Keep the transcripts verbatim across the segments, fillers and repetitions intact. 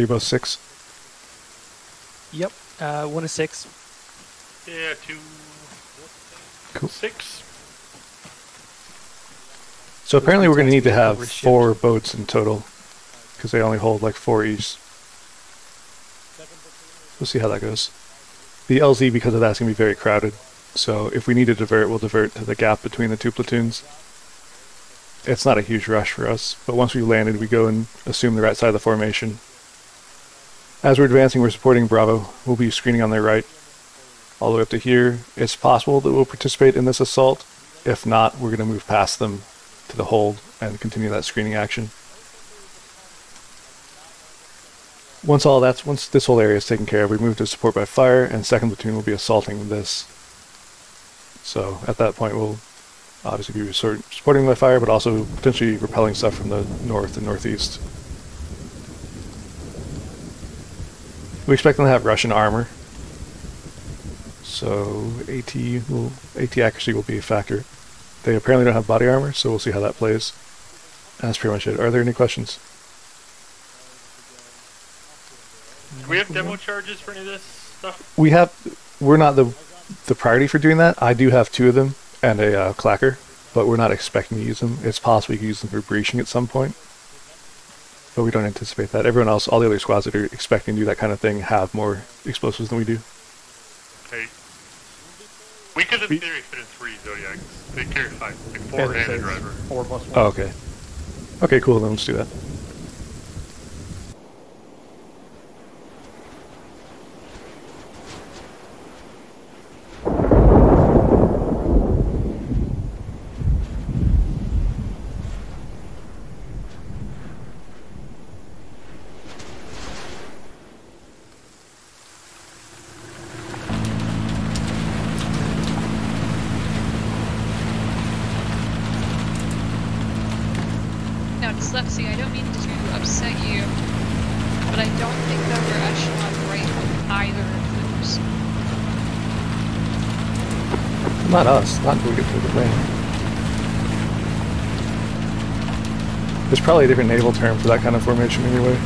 you both six? Yep. Uh, one is six. Yeah, two. Cool. Six. So apparently we're going to need to have four boats in total, because they only hold like four each. We'll see how that goes. The L Z, because of that, is going to be very crowded. So if we need to divert, we'll divert to the gap between the two platoons. It's not a huge rush for us, but once we've landed, we go and assume the right side of the formation. As we're advancing, we're supporting Bravo. We'll be screening on their right, all the way up to here. It's possible that we'll participate in this assault. If not, we're going to move past them to the hold and continue that screening action. Once all that's once this whole area is taken care of, we move to support by fire, and second platoon will be assaulting this. So at that point, we'll obviously be supporting by fire, but also potentially repelling stuff from the north and northeast. We expect them to have Russian armor, so AT will, A T accuracy will be a factor. They apparently don't have body armor, so we'll see how that plays. That's pretty much it. Are there any questions? Do we have demo charges for any of this stuff? We have. We're not the the priority for doing that. I do have two of them and a uh, clacker, but we're not expecting to use them. It's possible we could use them for breaching at some point, but we don't anticipate that. Everyone else, all the other squads that are expecting to do that kind of thing, have more explosives than we do. Okay. We could, in we, theory, fit in three Zodiacs. They carry five, like four and a driver. Four plus one. Oh, okay. Okay, cool. Then let's do that. Not us, not until we get through the lane. There's probably a different naval term for that kind of formation anyway.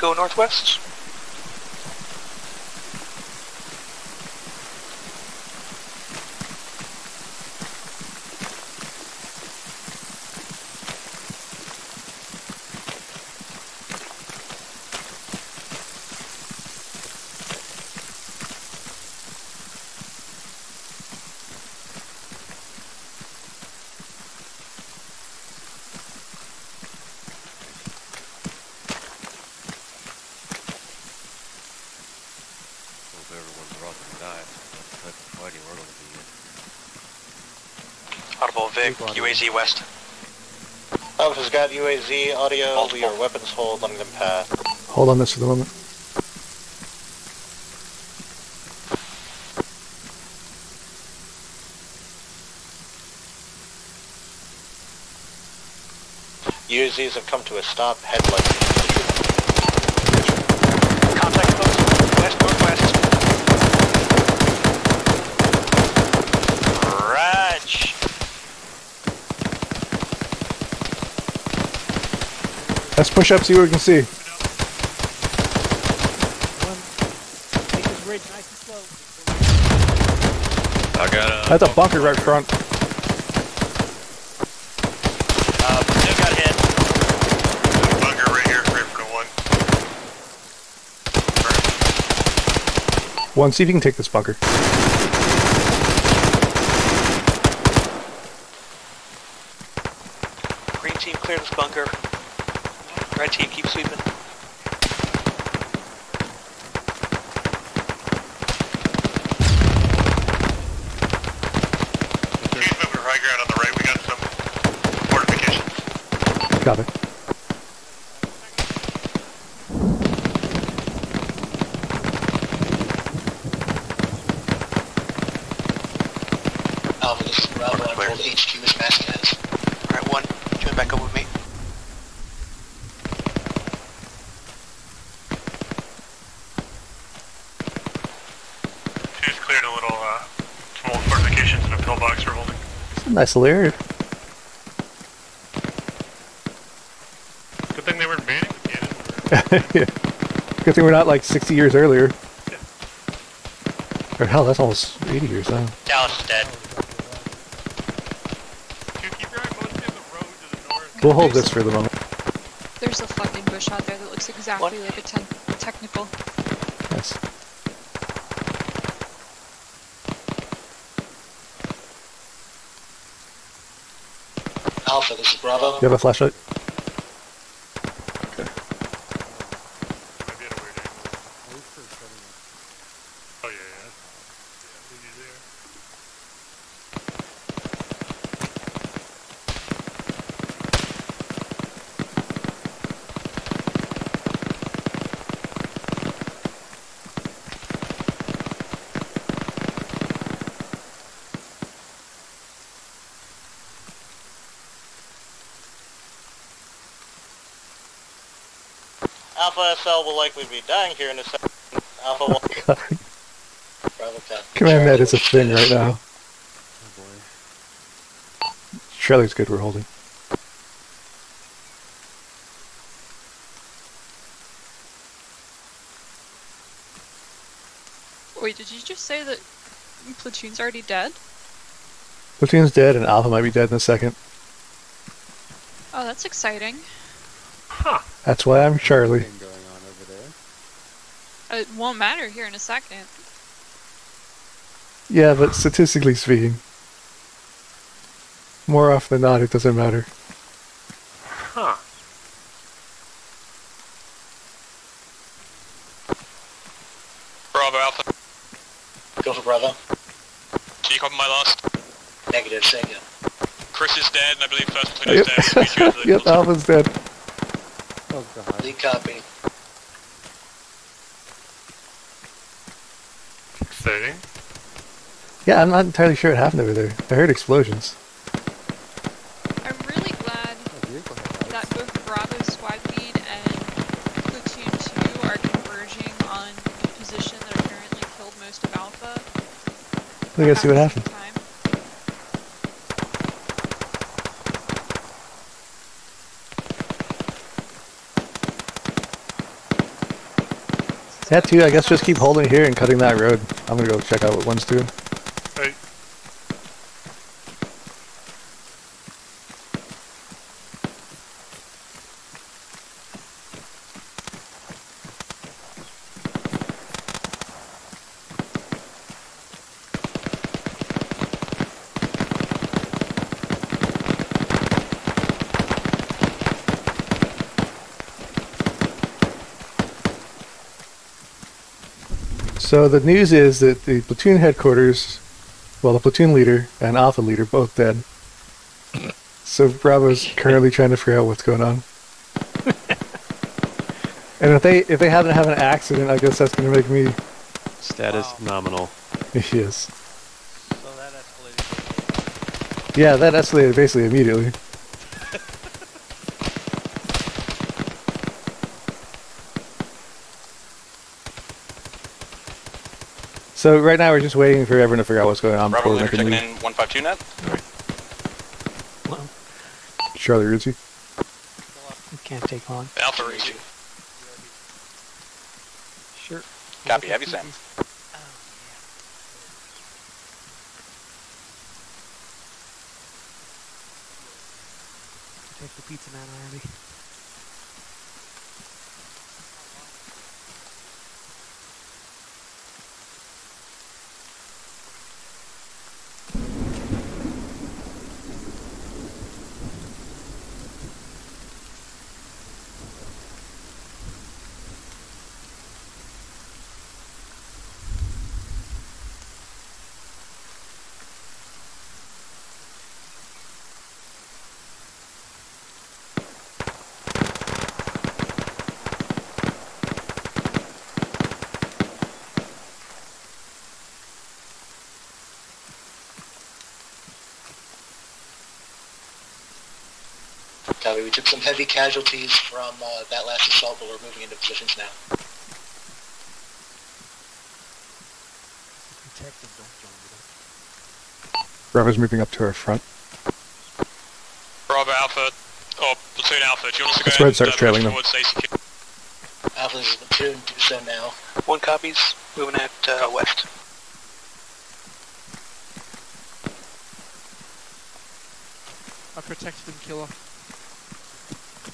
Go northwest. U A Z west. Alpha's got U A Z audio. Multiple. We are weapons hold, letting them pass. Hold on this for the moment. U A Zs have come to a stop. Head left. Contact close. West northwest. Let's push up, see what we can see. That's a bunker right front. Uh, they got hit. Bunker right here, right for the one. Right. One, see if you can take this bunker. Green team clear this bunker. Red team keep sweeping. Got it. Alpha, this is Bravo, I told H Q is Vasquez. Alright, one, join back up with me. Two's cleared a little, uh, some old fortifications and a pillbox we're holding. That's a nice little area. Yeah. Good thing we're not like sixty years earlier. Yeah. Or hell, that's almost eighty years now. Dallas is dead. We'll hold this for the moment. There's a fucking bush out there that looks exactly what? like a te technical. Yes. Alpha, this is Bravo. You have a flashlight? Alpha S L will likely be dying here in a second. Alpha one. Command that is a thing right now. Oh boy. Charlie's good, we're holding. Wait, did you just say that Platoon's already dead? Platoon's dead and Alpha might be dead in a second. Oh, that's exciting. Huh. That's why I'm Charlie. Going on over there. It won't matter here in a second. Yeah, but statistically speaking, more often than not, it doesn't matter. Huh. Bravo Alpha. Go for Bravo. Do you copy my last? Negative, second. Chris is dead, and I believe first platoon yep. is dead. So yep, Alpha's dead. Oh god. Lead copy. Exciting. Yeah, I'm not entirely sure what happened over there. I heard explosions. I'm really glad that both Bravo Squad Lead and Platoon two are converging on the position that apparently killed most of Alpha. We gotta see what happened. Yeah, too, I guess just keep holding here and cutting that road. I'm gonna go check out what one's doing. Hey. So the news is that the platoon headquarters, well, the platoon leader and Alpha leader, both dead. So Bravo's currently trying to figure out what's going on. And if they if they haven't had an accident, I guess that's going to make me status wow. nominal. Yes. So that escalated. Yeah, that escalated basically immediately. So right now we're just waiting for everyone to figure out what's going on. Robert Leader checking in one five two net. Hello. Charlie Rizzi. It can't take long. Alpha Rizzi. Sure. Copy. Have you, Sam? Oh, check the pizza man already. We took some heavy casualties from uh, that last assault, but we're moving into positions now. Detective, don't join us. Bravo's moving up to our front. Bravo Alpha, or platoon Alpha, do you want us to go ahead and trailing them. Alpha, this is platoon, do so now. One copies, moving at uh, west. I protected and kill off.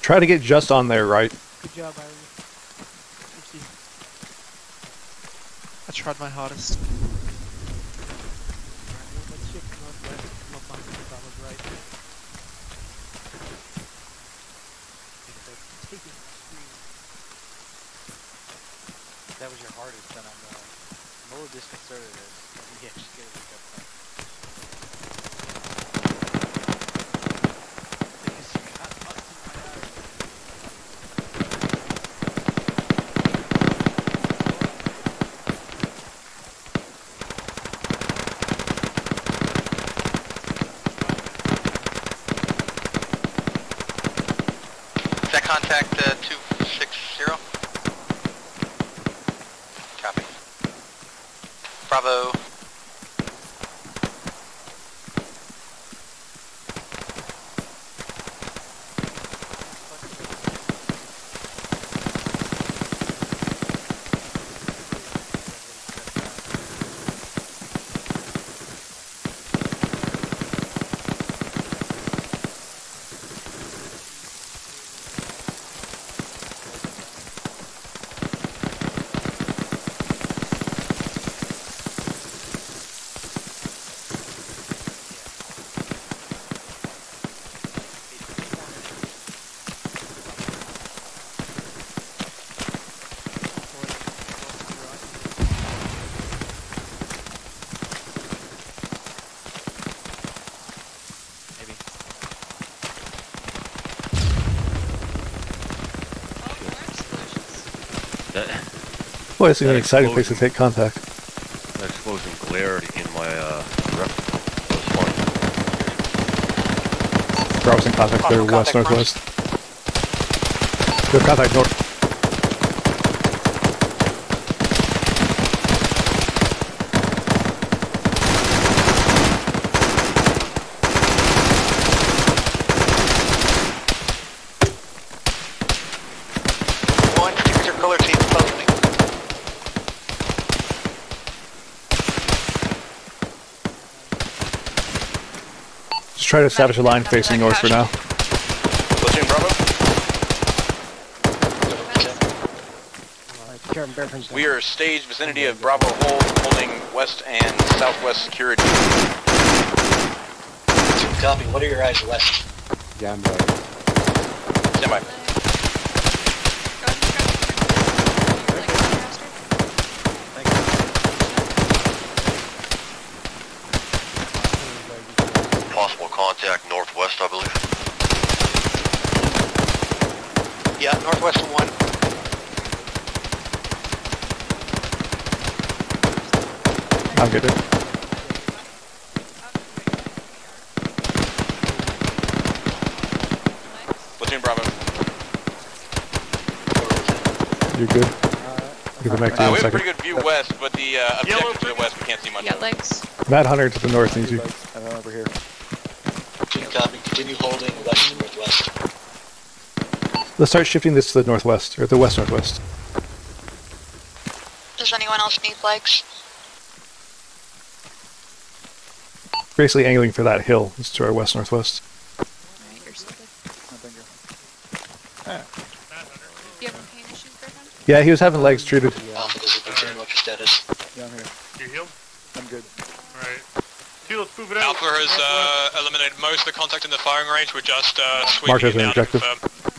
Try to get just on there, right? Good job, Irene. Thank you. I tried my hardest. Alright, let's shift northwest. Not behind the battle, right? That was your hardest, and I'm, uh, I'm a little disconcerted as yeah, just get a wake up call. Boy, it's an exciting place to take contact. That explosion glared in my uh, rep. Bravo's in contact, oh, clear west, contact northwest. Front. Good contact north. Try to establish a line facing north for now. Platoon Bravo. We are staged vicinity of Bravo Hole, holding west and southwest security. Copy. What are your eyes west? Yeah, I'm right. Stand by. Northwest, I believe. Yeah, northwest of one. I'll get it. Platoon Bravo. You're good. You can back to uh, we have a pretty good view west, but the uh, objective to the west, we can't see much. Yeah, thanks. Matt Hunter to the north, easy. And then over here. Copy. Continue holding west and northwest. Let's start shifting this to the northwest, or the west-northwest. Does anyone else need flags? Basically angling for that hill. It's to our west-northwest. Alright, you're so good. Yeah, he was having legs treated. Yeah. Alpha, this is very much status. Yeah, I'm here. You healed? I'm good. Alright. Let's move it out. Alpha has uh, eliminated most of the contact in the firing range. We're just uh, sweeping Mark has it an down objective. To confirm.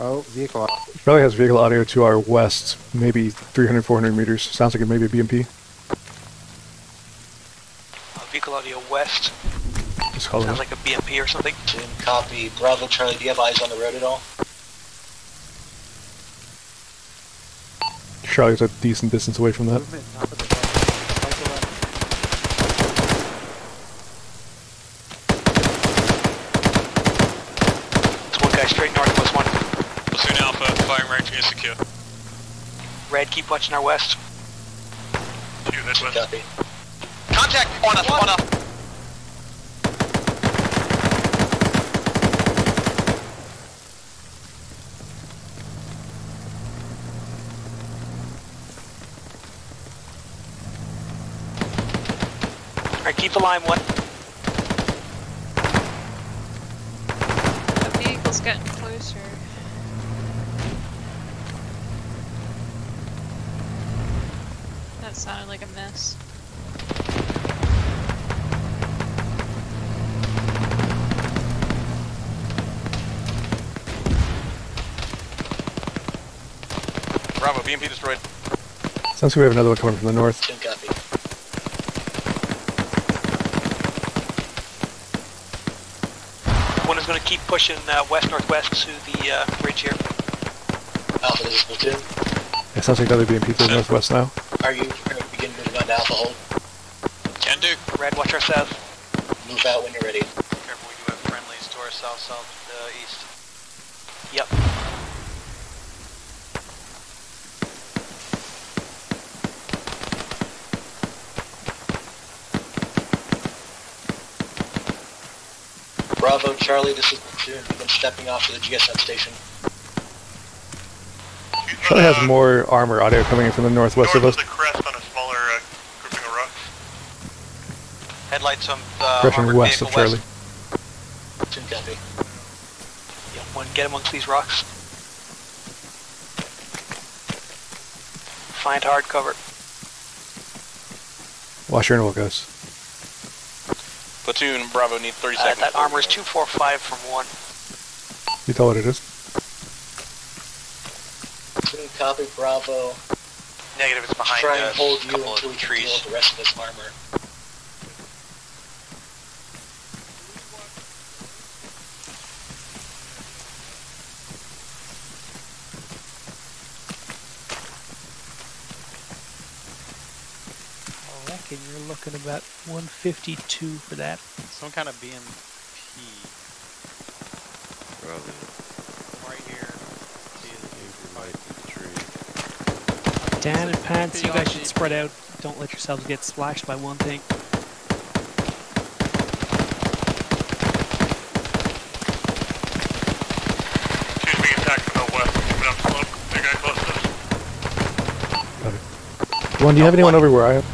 Oh, vehicle audio. Probably has vehicle audio to our west, maybe three hundred, four hundred meters. Sounds like it may be a B M P. Uh, vehicle audio west. Just call Sounds it. like a B M P or something. Jim, copy. Bravo, Charlie, do you have eyes on the road at all? Charlie's a decent distance away from that. Movement, top of the it's one guy straight north. Firing range is secure. Red, keep watching our west. Two, this west. Copy. Contact on us, on us. All right, keep the line one. The vehicle's getting closer. That sounded like a miss. Bravo, B M P destroyed. Sounds like we have another one coming from the north. Jim, copy. One is going to keep pushing uh, west-northwest to the uh, bridge here. Alpha, this is platoon. It sounds like another B M P to the northwest now. Are you going to begin moving on to Alpha Hold? Can do. Red, watch our south. Move out when you're ready. Careful, we do have friendlies to our south, south, uh, east. Yep. Bravo, Charlie, this is platoon. We've been stepping off to the G S M station. Charlie has more armor audio coming in from the northwest north of us. The crest on a smaller uh, grouping of rocks. Headlights on uh, Rushing west of Charlie. Two copy. Yeah, one get amongst these rocks. Find hard cover. Watch your interval, guys. Platoon Bravo needs thirty uh, seconds. That armor is two four five from one. You tell what it is. Copy, Bravo. Negative, it's behind us. Try and hold you until we can deal with the rest of this armor. I reckon you're looking about one fifty-two for that. Some kind of B M P. Bravo. Dan and Pants, you guys should spread out. Don't let yourselves get splashed by one thing. Excuse me, attack from the west. Coming up slope. Big guy close to us. One, do you have anyone over where I am?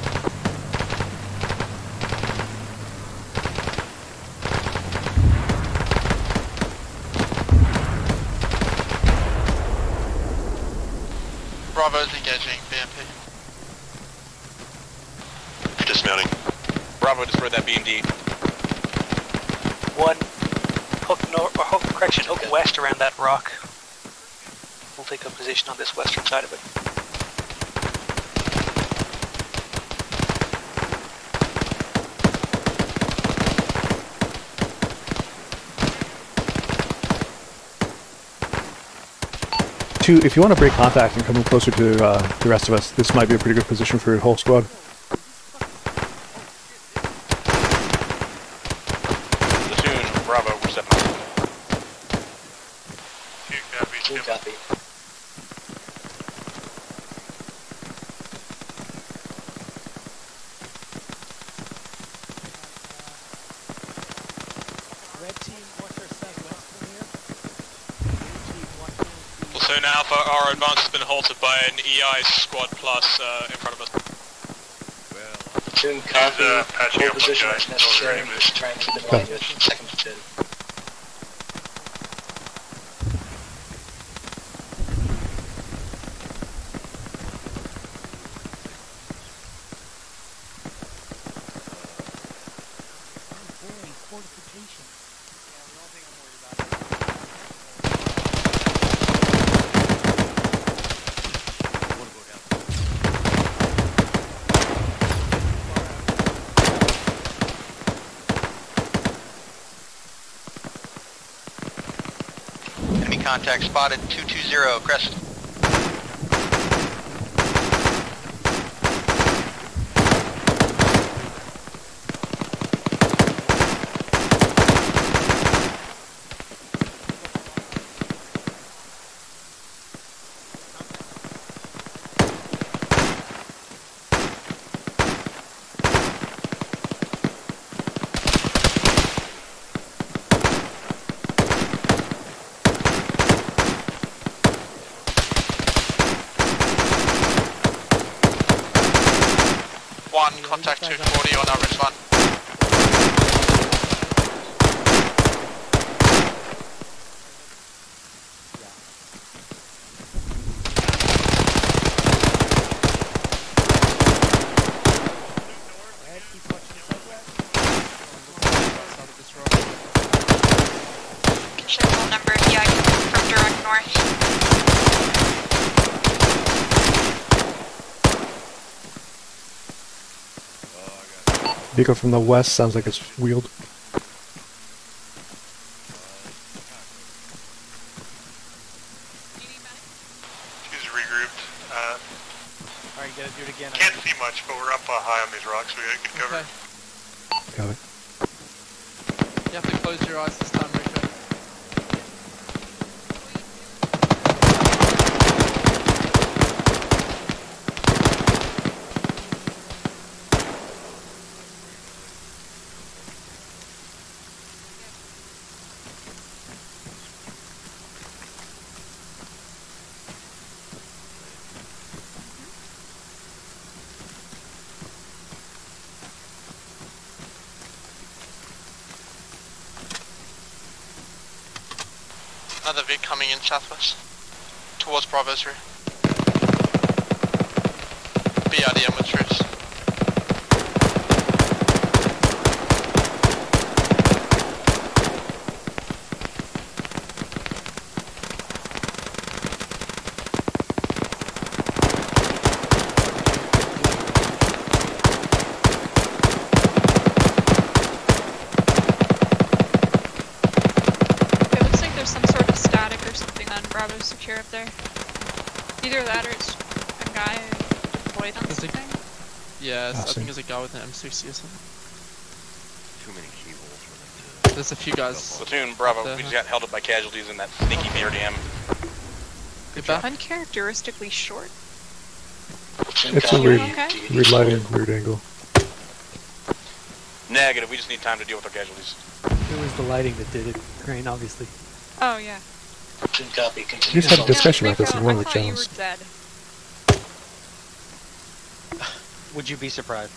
Bravo's engaging B M P. Dismounting. Bravo destroyed that B M D. One hook north, or hook correction, hook west around that rock. We'll take a position on this western side of it. Two, if you want to break contact and come in closer to uh, the rest of us, this might be a pretty good position for your whole squad. Platoon, Bravo, we're stepping up. Two copy, two copy. Platoon Alpha, our advance has been halted by an E I squad plus uh, in front of us. Well, platoon copy, uh, all position is necessary, we're just trying to keep it aligned with second platoon. Contact spotted, two two zero, Crescent. Contact two forty on our wristband. Vehicle from the west sounds like it's wheeled. She's regrouped. Uh, Alright, you gotta do it again. Can't see much, but we're up uh, high on these rocks, so we gotta get cover. Okay. Got it. You have to close your eyes this time, Richard. Another Vic coming in southwest, towards Bravo's rear. B R D M with troops. Secure up there. Either that or it's a guy deployed on something. Yeah, I think it's a guy with an M sixty or something. Too many keyholes for them to... There's a few guys. Platoon Bravo, we just got held up by casualties in that sneaky B R D M. Uncharacteristically short. It's a weird, okay. weird lighting, weird angle. Negative, we just need time to deal with our casualties. It was the lighting that did it, Crane, obviously. Oh, yeah. Copy, you just had a discussion yeah, about this in one of the channels. Would you be surprised?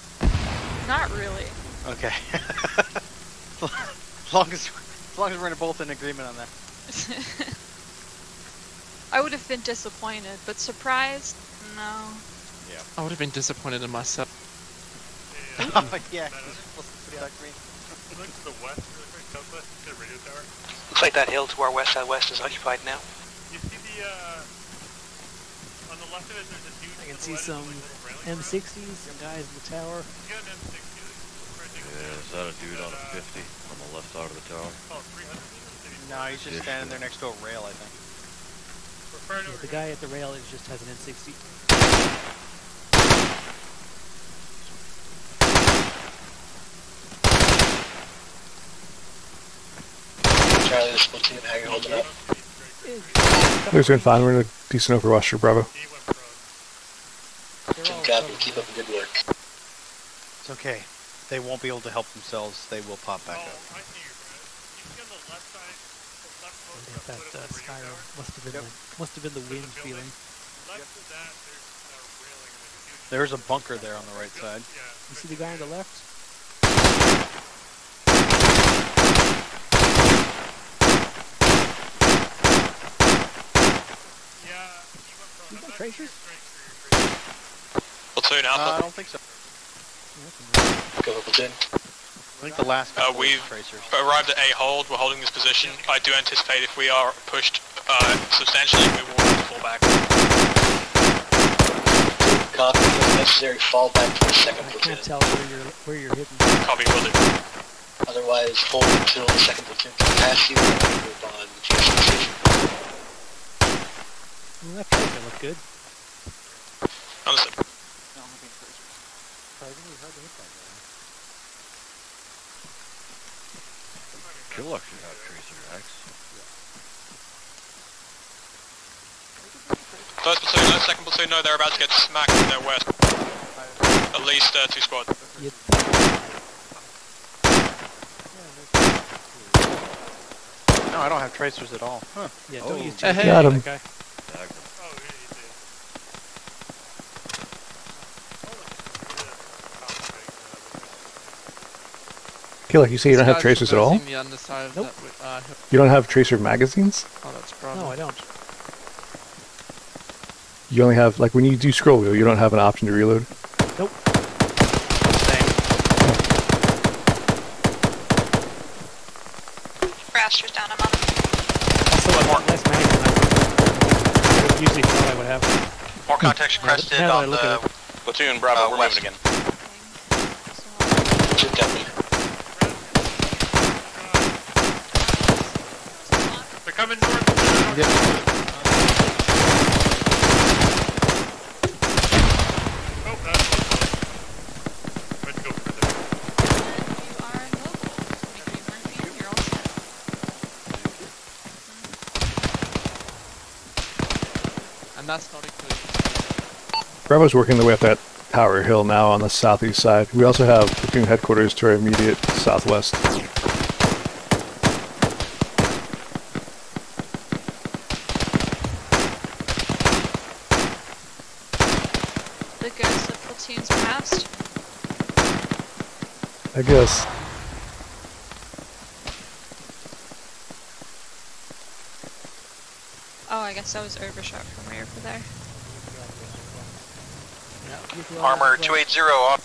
Not really. Okay. as, long as, as long as we're both in agreement on that. I would have been disappointed, but surprised? No. Yeah. I would have been disappointed in myself. Yeah. oh, yeah. Look to the west really quick, southwest, the radio tower. Looks like that hill to our west southwest is occupied now. You see the, uh, on the left of it there's a dude. I can see some M sixties, some guys in the tower. Yeah, is that a dude on a fifty on the left side of the tower? No, he's just standing there next to a rail, I think. Yeah, the guy at the rail just has an M sixty. Charlie, this platoon, how you holding up? We're doing fine, we're in a decent overwatch for Bravo. Good job, keep up the good work. It's okay. They won't be able to help themselves, they will pop back oh, up. I see you, bro. You see on the left side, I think that uh, Skyrim must have been yep. the, must have been the wind the feeling. Yep. There's a bunker there on the right side. You see the guy on the left? You got tracers? Platoon Alpha? Uh, I don't think so. I think the last uh, we've tracers. arrived at a hold. We're holding this position. I do anticipate if we are pushed uh, substantially, we will fall back. Copy. If necessary, fall back to the second platoon. I can't tell where you're, where you're hitting. Copy, will do. Otherwise, hold until the second platoon can pass you and move on to the position. Well, that tracer looked good. Understood. No, I'm looking at tracers. Probably really hard to hit that guy. Kill actually had tracer X. First platoon, no. Second platoon, no. They're about to get smacked in their west. At least uh, two squads. Yep. No, I don't have tracers at all. Huh. Yeah, don't oh. use tracers. Got him. Okay. Like you say, you don't have tracers at all? Nope. You don't have tracer magazines? Oh, that's a problem. No, I don't. You only have, like, when you do scroll wheel, you don't have an option to reload? Nope. Raster's down, I'm up. Also, one more. Nice magazine. I usually thought I would have. More context crested yeah, on the platoon, Bravo, uh, we're moving again. Coming north. Yep. Oh, that's good. Go for there. You are local. You're all set. And that's not included. Bravo's working the way up that tower hill now on the southeast side. We also have platoon headquarters to our immediate southwest. I guess. Oh, I guess I was overshot from rear for there. No, Armor two eighty off.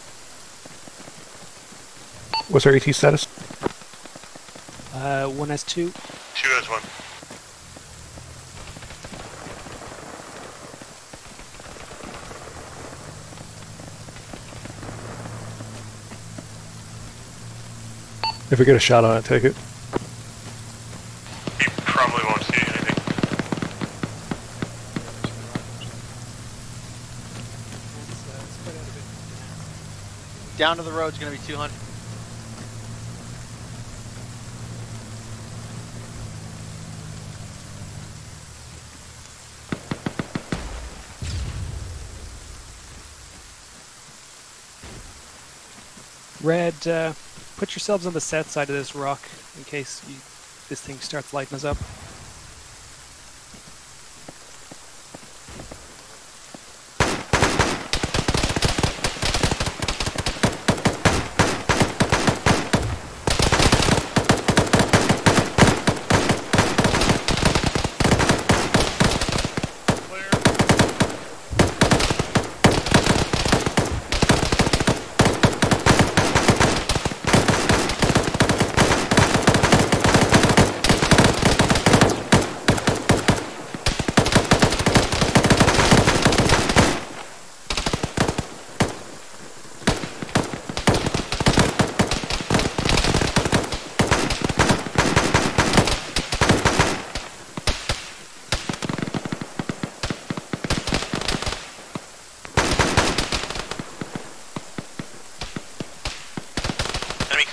What's our A T status? Uh, one has two. Two has one. If we get a shot on it, take it. He probably won't see anything. Down to the road's gonna be two hundred. Red, uh... put yourselves on the south side of this rock in case you, this thing starts lighting us up.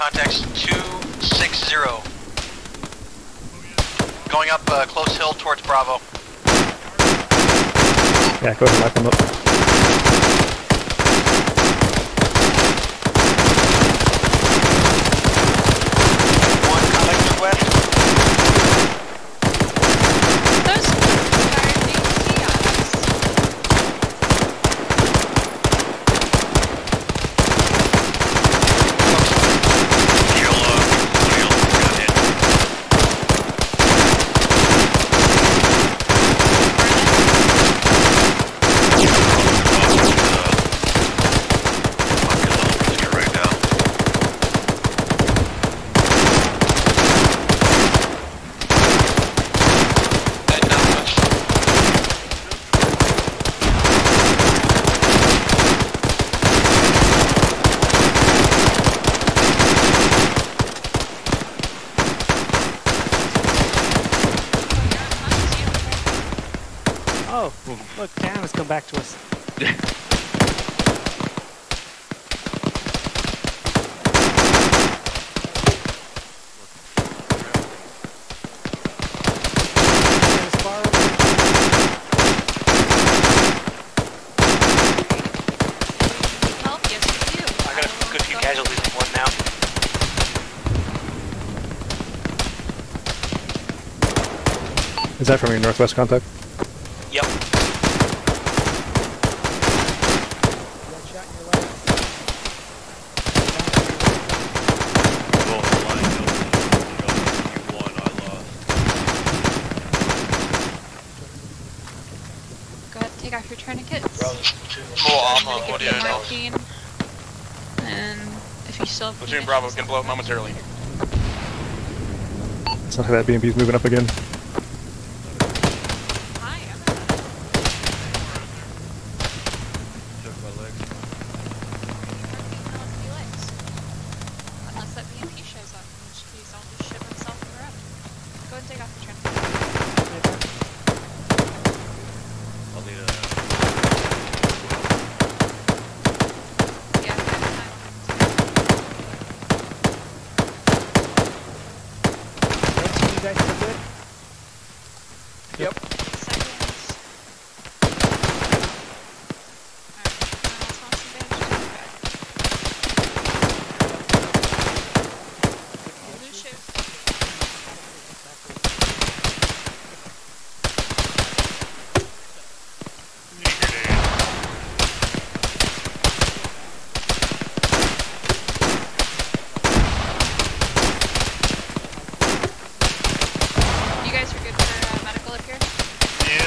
Context two sixty. Going up uh, close hill towards Bravo. Yeah, go ahead and lock them up. Oh, look, Dan has come back to us. Is that from your northwest contact? Yep. Go ahead and take off your tourniquets. More armor, what do you know? And if you still have... Platoon Bravo can blow up momentarily. It's not how that B and B's moving up again.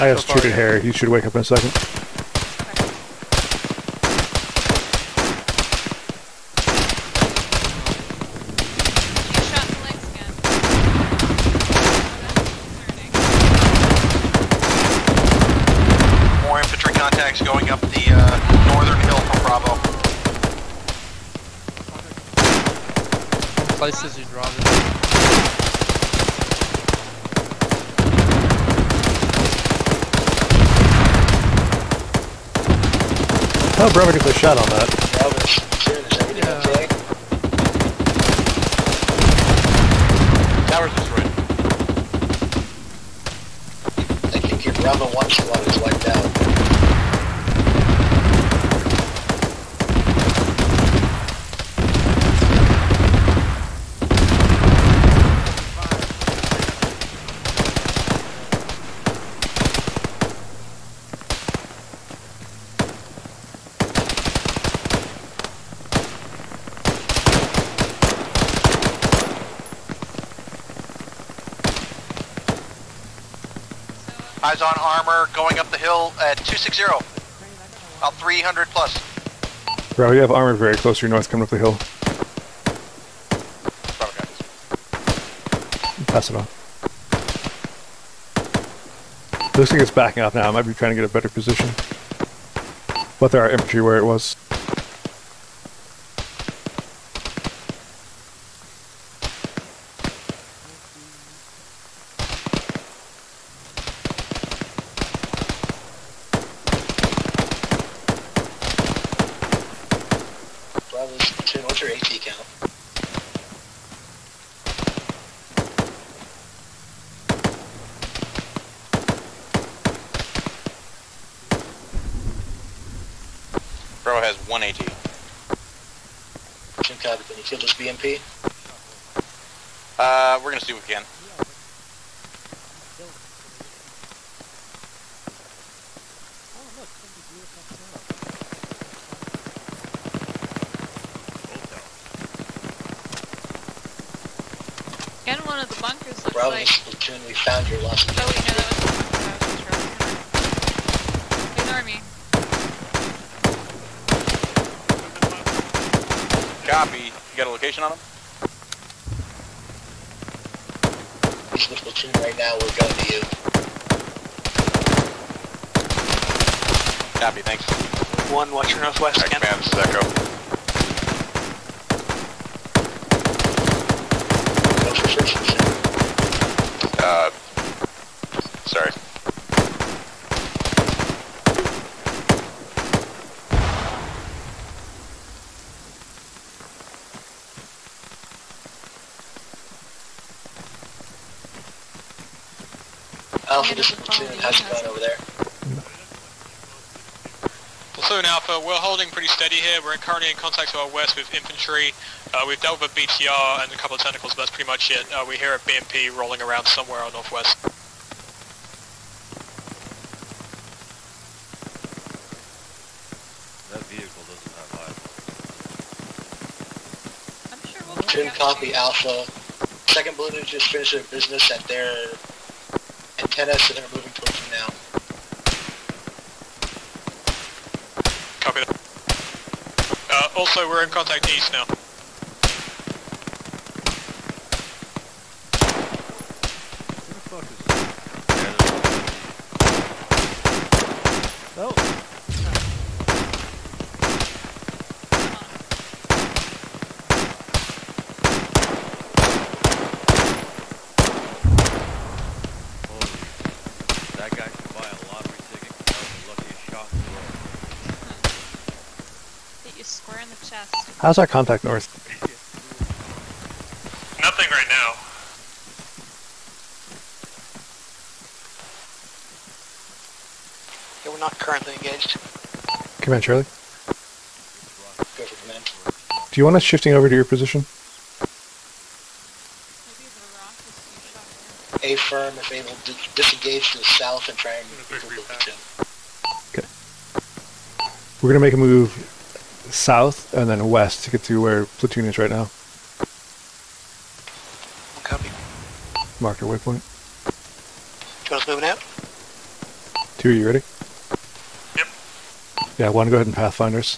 I have so treated hair. You should wake up in a second. More infantry contacts going up the uh, northern hill from Bravo. Places you draw this. Oh, Bravo gets a shot on that. Yeah. Tower's destroyed. I think your Bravo one squad is wiped out. Eyes on armor, going up the hill at two sixty, about three hundred plus. Bro, you have armor very close to your north coming up the hill. Bravo, guys. Pass it on. Looks like it's backing up now. I might be trying to get a better position. But there are infantry where it was. B M P? Uh, we're gonna see what we can. And one of the bunkers looks Probably like... Platoon, we found your lost... Oh, wait, no, that was... Copy. You got a location on him? He's with platoon right now. We're going to you. Copy. Thanks. One, watch your northwest right, again. Command, Seco. Uh, sorry. Alpha, just platoon has gone over there. Platoon Alpha, we're holding pretty steady here. We're currently in contact to our west with infantry. Uh, we've dealt with a B T R and a couple of tentacles, but that's pretty much it. Uh, we're here at B M P rolling around somewhere on northwest. That vehicle doesn't have eyes. I'm sure we'll platoon copy Alpha. Second Balloon just finished their business at their antenna, so they're moving towards them now. Copy that. Uh, also, we're in contact east now. Who the fuck is this? Oh. How's our contact north? Nothing right now. Yeah, we're not currently engaged. Command Charlie. Go for command. Do you want us shifting over to your position? A firm, if able, dis disengage to the south and try and move it. Okay. We're gonna make a move south and then west to get to where platoon is right now. Copy. Mark your waypoint. Do you want us moving out? Two, are you ready? Yep. Yeah, one, go ahead and pathfinders.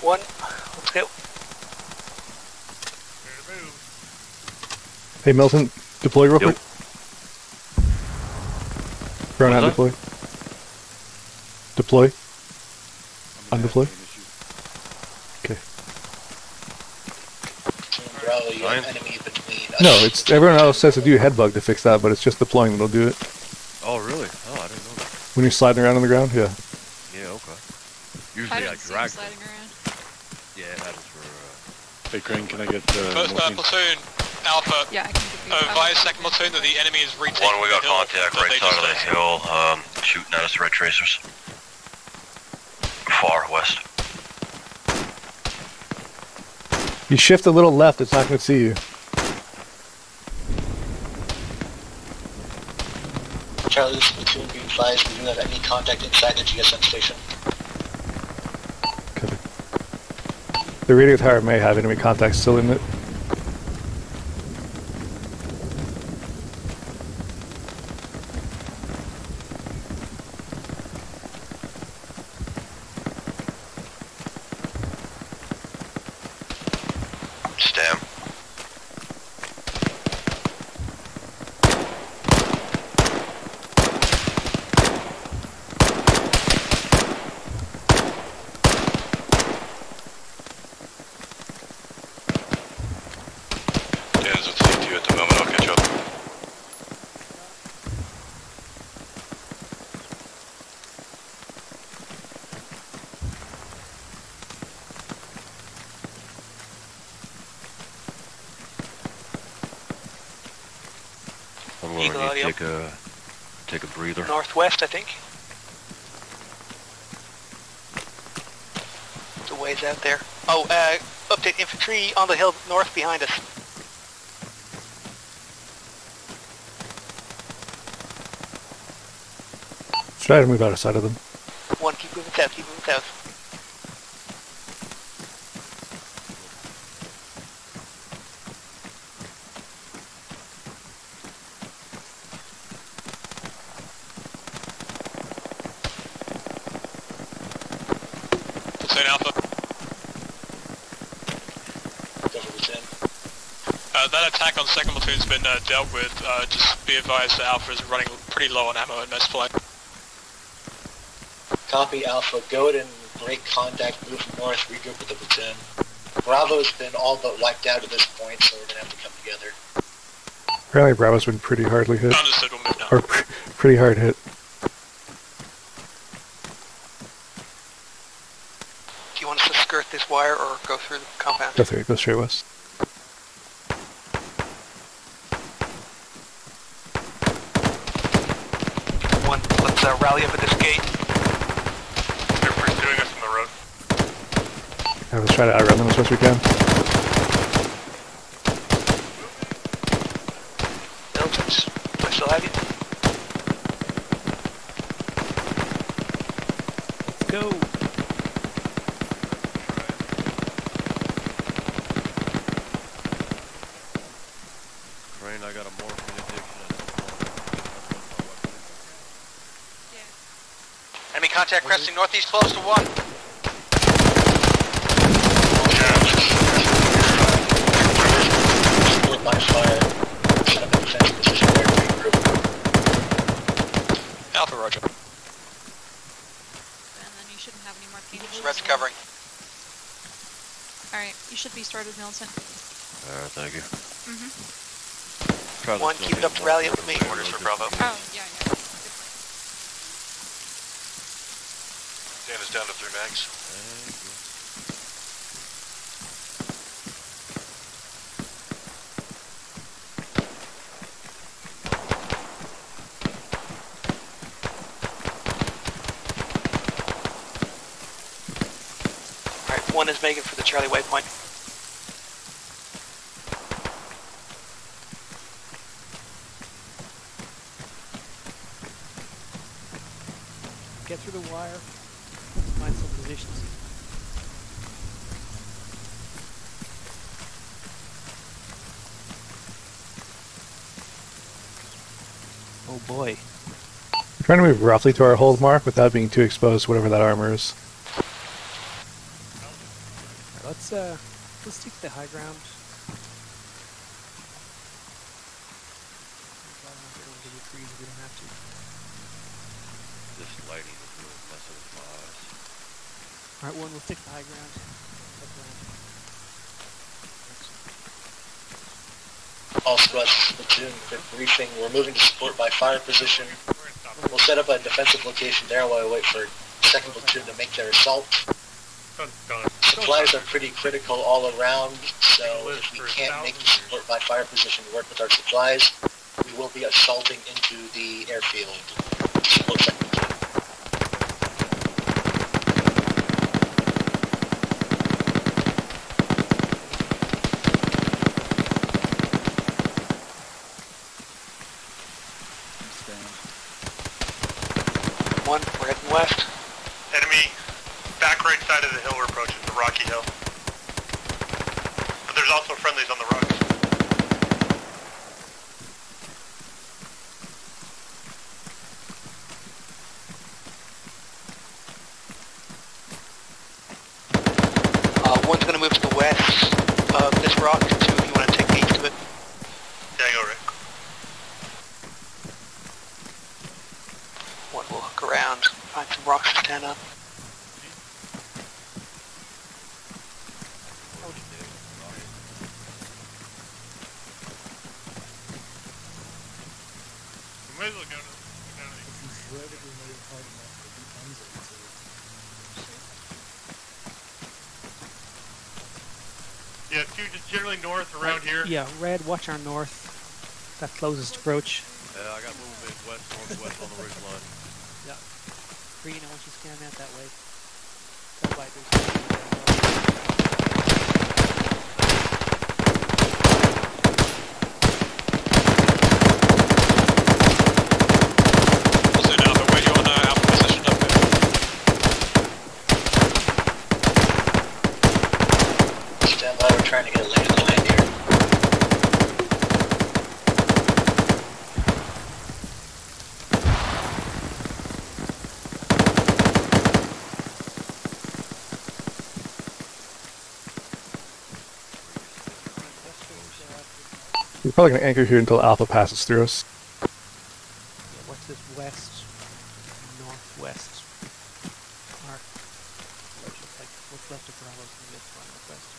One, let's go. Ready to move. Hey Milton, deploy real yep. quick. Brown out, deploy. Deploy. Undeploy? Okay. No, it's everyone else says to do a head bug to fix that, but it's just deploying that'll do it. Oh really? Oh, I didn't know that. When you're sliding around on the ground, yeah. Yeah, okay. Usually I, I drag sliding around. Yeah, that is for. Uh, hey, Crane, can I get uh, first uh, platoon Alpha? Yeah, I can give you. Uh, via second platoon that the enemy is retaking. One, we got contact right side of the hill, um, shooting at us, red tracers. Far west. You shift a little left, it's not going to see you. Charlie, this is platoon being advised. We do not have any contact inside the G S M station. Copy. The radio tower may have enemy contact still in it. Take a, take a breather. Northwest, I think. The ways out there. Oh, uh, update infantry on the hill north behind us. Try to move out of sight of them. One, keep moving south, keep moving south. Second platoon's been uh, dealt with. Uh, just be advised that Alpha is running pretty low on ammo and mess flight. Copy Alpha. Go ahead and break contact. Move north. Regroup with the platoon. Bravo's been all but wiped out at this point, so we're gonna have to come together. Apparently Bravo's been pretty hardly hit. Understood. We'll move now. Or pr pretty hard hit. Do you want us to skirt this wire or go through the compound? Go through. Go straight west. Is uh, rally up at this gate. They're pursuing us from the road. Yeah, let's try to outrun them as best we can. Milton's, do I still have you? Let's go. Crane, I got a morphine addiction. Enemy contact cresting northeast close to one. My fire. Alpha, roger. And then you shouldn't have any more people. Red's covering. Alright, you should be started with Milton. Alright, thank you. Mm-hmm. One, keep it up to rally with me. Orders for Bravo. Oh, yeah, yeah. Dan is down to three mags. Thank you. One is making for the Charlie waypoint. Get through the wire, find some positions. Oh boy. We're trying to move roughly to our hold mark without being too exposed to whatever that armor is. Let's uh, let's take the high ground. This lighting is really messing with my eyes. Alright, one, we'll take the high ground. All squads, platoon, good briefing. We're moving to support by fire position. We'll set up a defensive location there while we wait for second platoon to make their assault. Supplies are pretty critical all around, so if we can't make the support by fire position to work with our supplies, we will be assaulting into the airfield. One, we're heading west. Enemy back right side of the hill we're approaching, the rocky hill. But there's also friendlies on the rocks. Uh, one's going to move to the west of this rock, two if you want to take the east of it. Yeah, go Rick. One will look around, find some rocks to stand on. Yeah, two just generally north around here. Yeah, red, watch our north. That closest approach. Yeah, I got a little bit west, northwest on the ridge line. Yeah. Green, I want you to scan that that way. That light trying to get a lay of the land here. We're probably going to anchor here until Alpha passes through us. Yeah, what's this west, northwest mark? Looks like what's left of Bravo's in this one, northwest.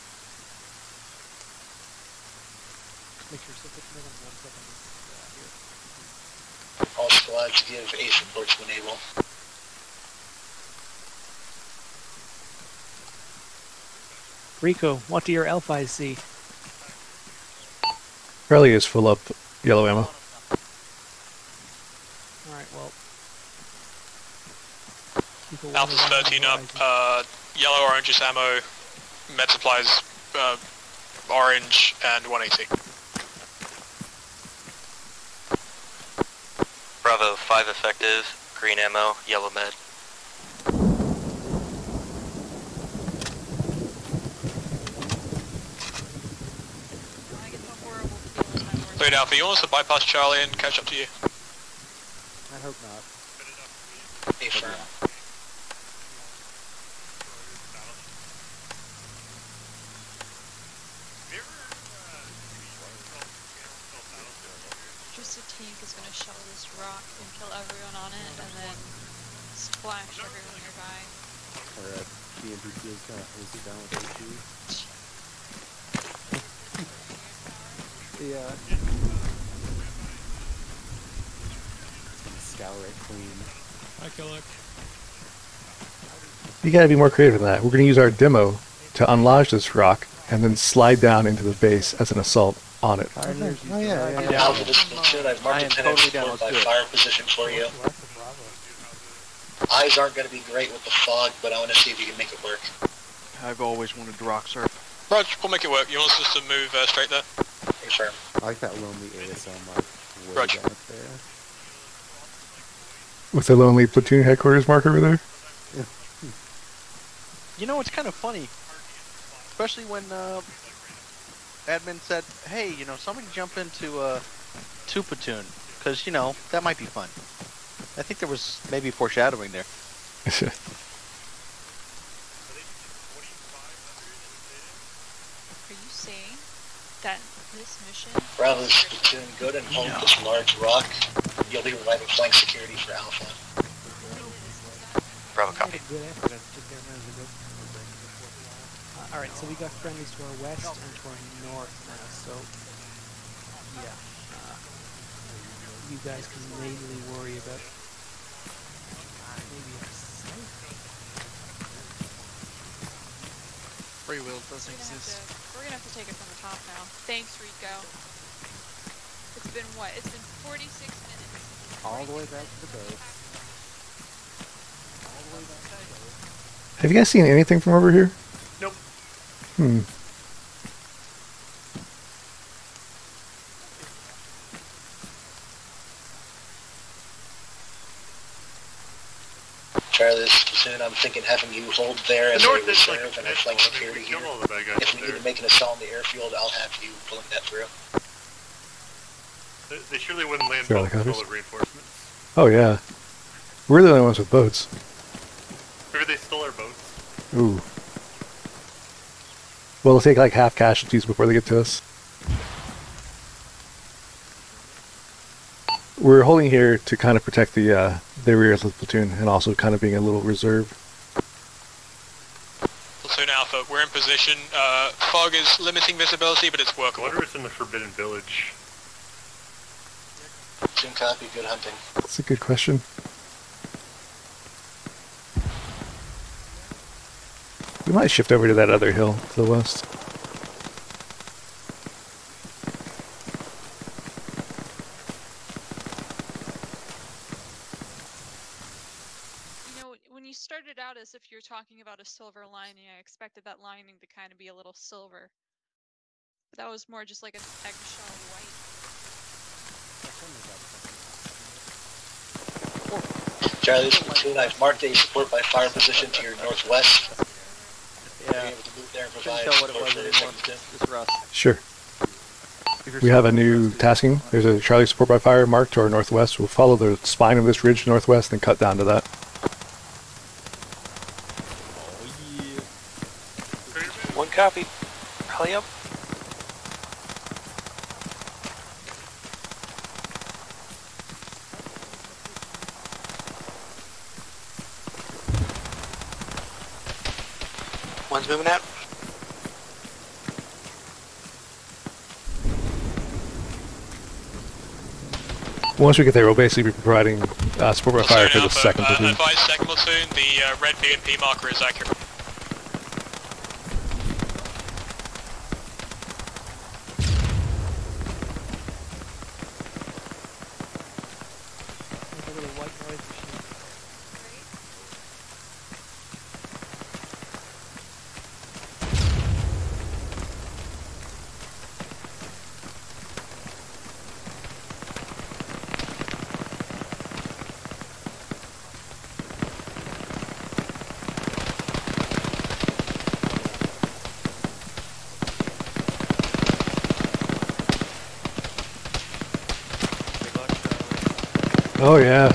All squads give ace reports when able. Rico, what do your elf eyes see? Charlie is full up yellow ammo. Alright, well, people. Alpha's thirteen up. Uh, yellow, orange is ammo. Med supplies, uh, orange, and one eighty. Bravo, five effective. Green ammo, yellow med. Third Alpha, you want us to bypass Charlie and catch up to you? I hope not. Hey, sure. Just a tank is going to shell this rock and kill everyone on it, and then splash everyone nearby. Our uh, P M P T is kind of hosed down with A P. Yeah. Scour it clean. Hi, Killick. You gotta be more creative than that. We're gonna use our demo to unlodge this rock and then slide down into the base as an assault on it. Oh, yeah, yeah, yeah. I'm down for this mission. I've marked a totally down by fire position for you. Eyes aren't gonna be great with the fog, but I wanna see if you can make it work. I've always wanted to rock surf. Roger, we'll make it work. You want us to move uh, straight there? Sure. I like that lonely A S L mark way Roger. Down there. With the lonely platoon headquarters mark over there? Yeah. Hmm. You know, it's kind of funny. Especially when uh, admin said, hey, you know, somebody jump into uh, two platoon. Because, you know, that might be fun. I think there was maybe foreshadowing there. Are you saying that... this mission. Bravo, platoon, good and hold this large rock. You'll be providing flank security for Alpha. Bravo, copy. Uh, Alright, so we got friendlies to our west and to our north now, so yeah. Uh, you guys can mainly worry about maybe a free will doesn't exist. We're gonna have to take it from the top now. Thanks, Rico. It's been what? It's been forty-six minutes. All the way back to the boat. All the way back to the boat. Have you guys seen anything from over here? Nope. Hmm. Charlie. I'm thinking having you hold there the as north a reserve like and a flank security here. If we need there. to make an assault on the airfield, I'll have you pulling that through. They, they surely wouldn't land boats full of reinforcements. Oh yeah. We're the only ones with boats. Remember they stole our boats. Ooh. Well, they'll take like half casualties before they get to us. We're holding here to kind of protect the uh, the rear of the platoon and also kind of being a little reserve. Platoon Alpha, we're in position. Uh, fog is limiting visibility, but it's workable. I wonder if it's in the Forbidden Village. Platoon copy, good hunting. That's a good question. We might shift over to that other hill to the west. If you're talking about a silver lining, I expected that lining to kind of be a little silver. But that was more just like an eggshell white. Charlie, this platoon, I've marked a support by fire position to your northwest. Yeah. Able to move there and provide tell what it was anymore. Sure. We have a new tasking. There's a Charlie support by fire marked to our northwest. We'll follow the spine of this ridge northwest and cut down to that. Copy. Rally up. One's moving out. Once we get there, we'll basically be providing uh, support by fire for the second platoon. Uh, advise second platoon, the uh, red B and P marker is accurate. Oh yeah.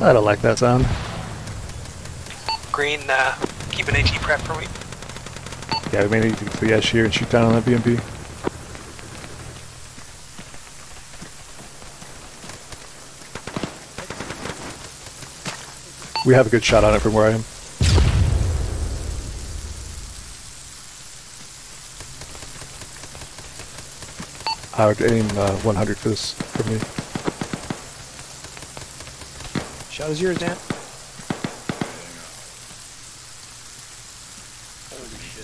I don't like that sound. Green, uh, keep an HE prep for me. Yeah, we may need to yeah, shear and shoot down on that B M P. We have a good shot on it from where I am. I would aim uh, one hundred for this, for me. Shot is yours, Dan. Holy shit.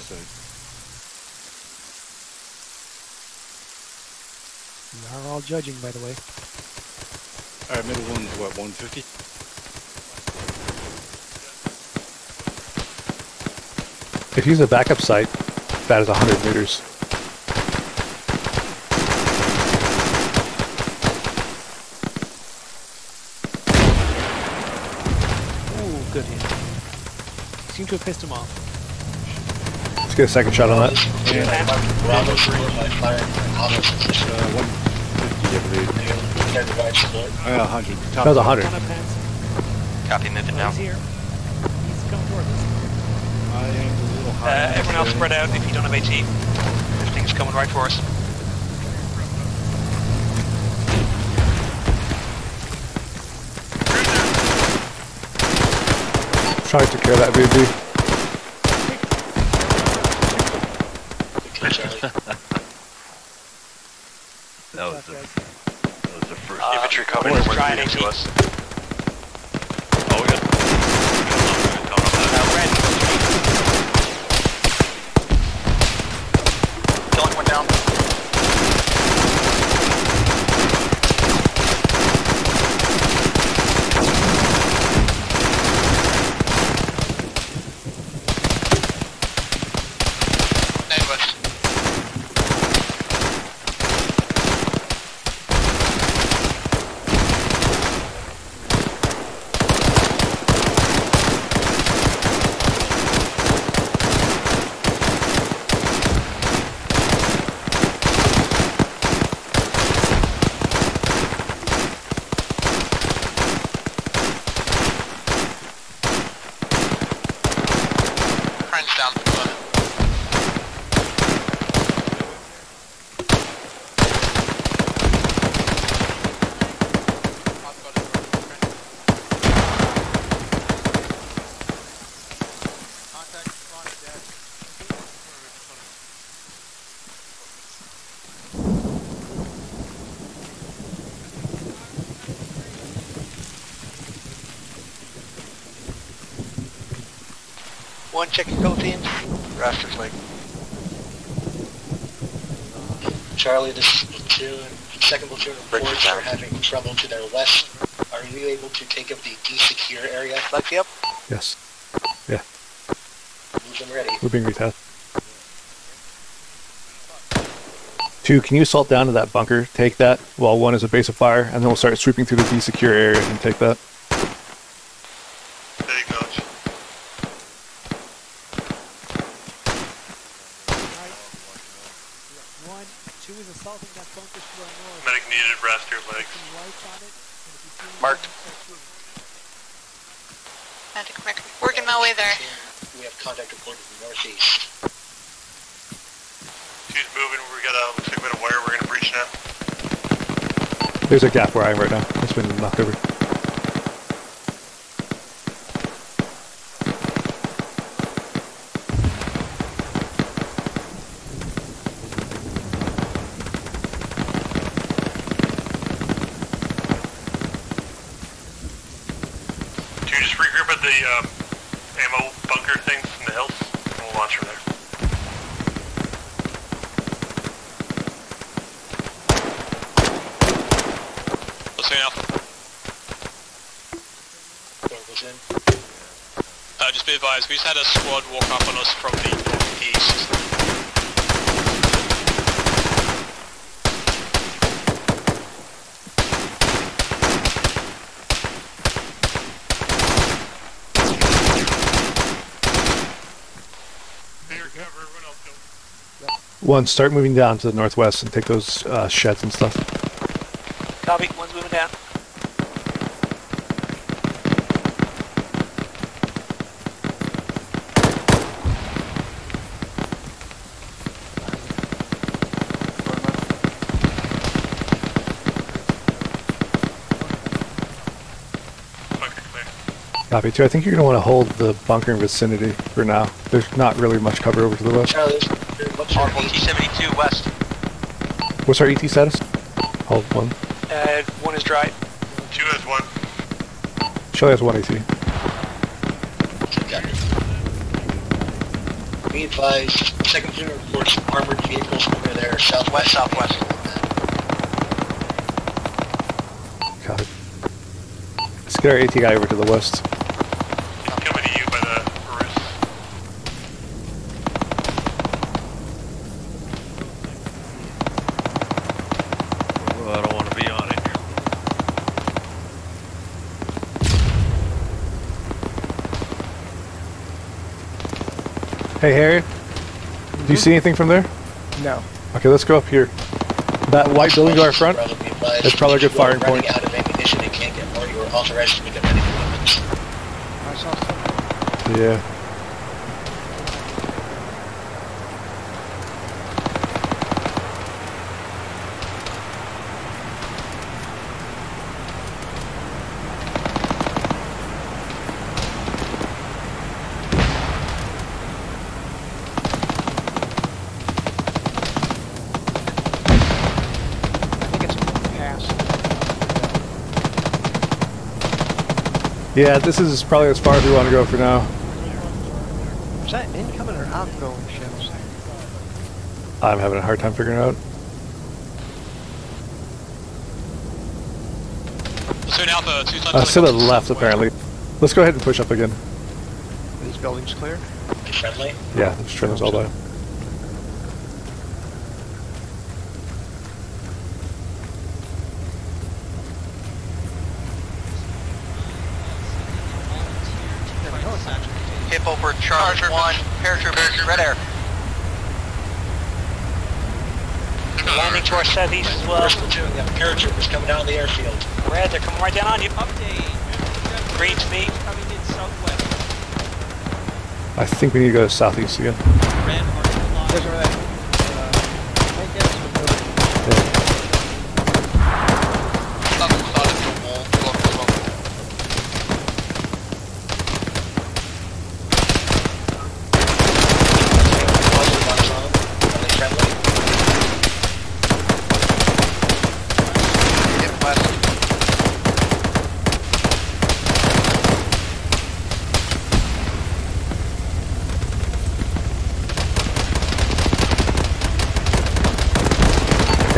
You are all judging, by the way. Our middle one's what, one fifty? If you use a backup site, that is one hundred meters. Seem to have pissed him off. Let's get a second shot on that. Yeah. That was a hundred. Copy, moving now. Uh, everyone else spread out if you don't have AT. This thing's coming right for us. Trying to kill that B M P. That was the first uh, infantry coming in to, to us. Oh, we got uh, red. Killing one down. One checking both teams. Raster's like. Charlie, this is two and second two and four are having trouble to their west. Are you able to take up the D-secure area? Lexi up? Yes. Yeah. Moving ready. We're being retasked. Two, can you assault down to that bunker? Take that while one is a base of fire, and then we'll start sweeping through the D-secure area and take that. There's a gap where I am right now. It's been knocked over. Can you just regroup at the um, ammo bunker things in the hills? We'll launch from there. goes south. Goes in. Uh, just be advised, we just had a squad walk up on us from the northeast. One, start moving down to the northwest and take those uh, sheds and stuff. Copy, one's moving down. Bunker clear. Copy, two, I think you're going to want to hold the bunker vicinity for now. There's not really much cover over to the west. Charlie. E T seventy-two west. What's our E T status? Hold one. Uh, one is dry. Two has one. Charlie has one E T. Be advised, second unit reports armored vehicles over there, southwest, southwest. Got it. Let's get our A T guy over to the west. Hey, Harry, mm-hmm. Do you see anything from there? No. Okay, let's go up here. That white building to our front, that's probably a good firing point. Out of ammunition and can't get more, you are authorized to pick up any weapons. I saw something. Yeah. Yeah, this is probably as far as we want to go for now. Is that incoming or outgoing shells? I'm having a hard time figuring it out. Soon Alpha, two times uh, still to the left, apparently. Let's go ahead and push up again. Are these buildings clear? Friendly? Yeah, just turn those all by. Charge one, paratroopers, red air. Landing to our southeast as well. Yeah, paratroopers coming down the airfield. Red, they're coming right down on you. Update. Green to me. Coming in southwest. I think we need to go to southeast again. Red, there's red.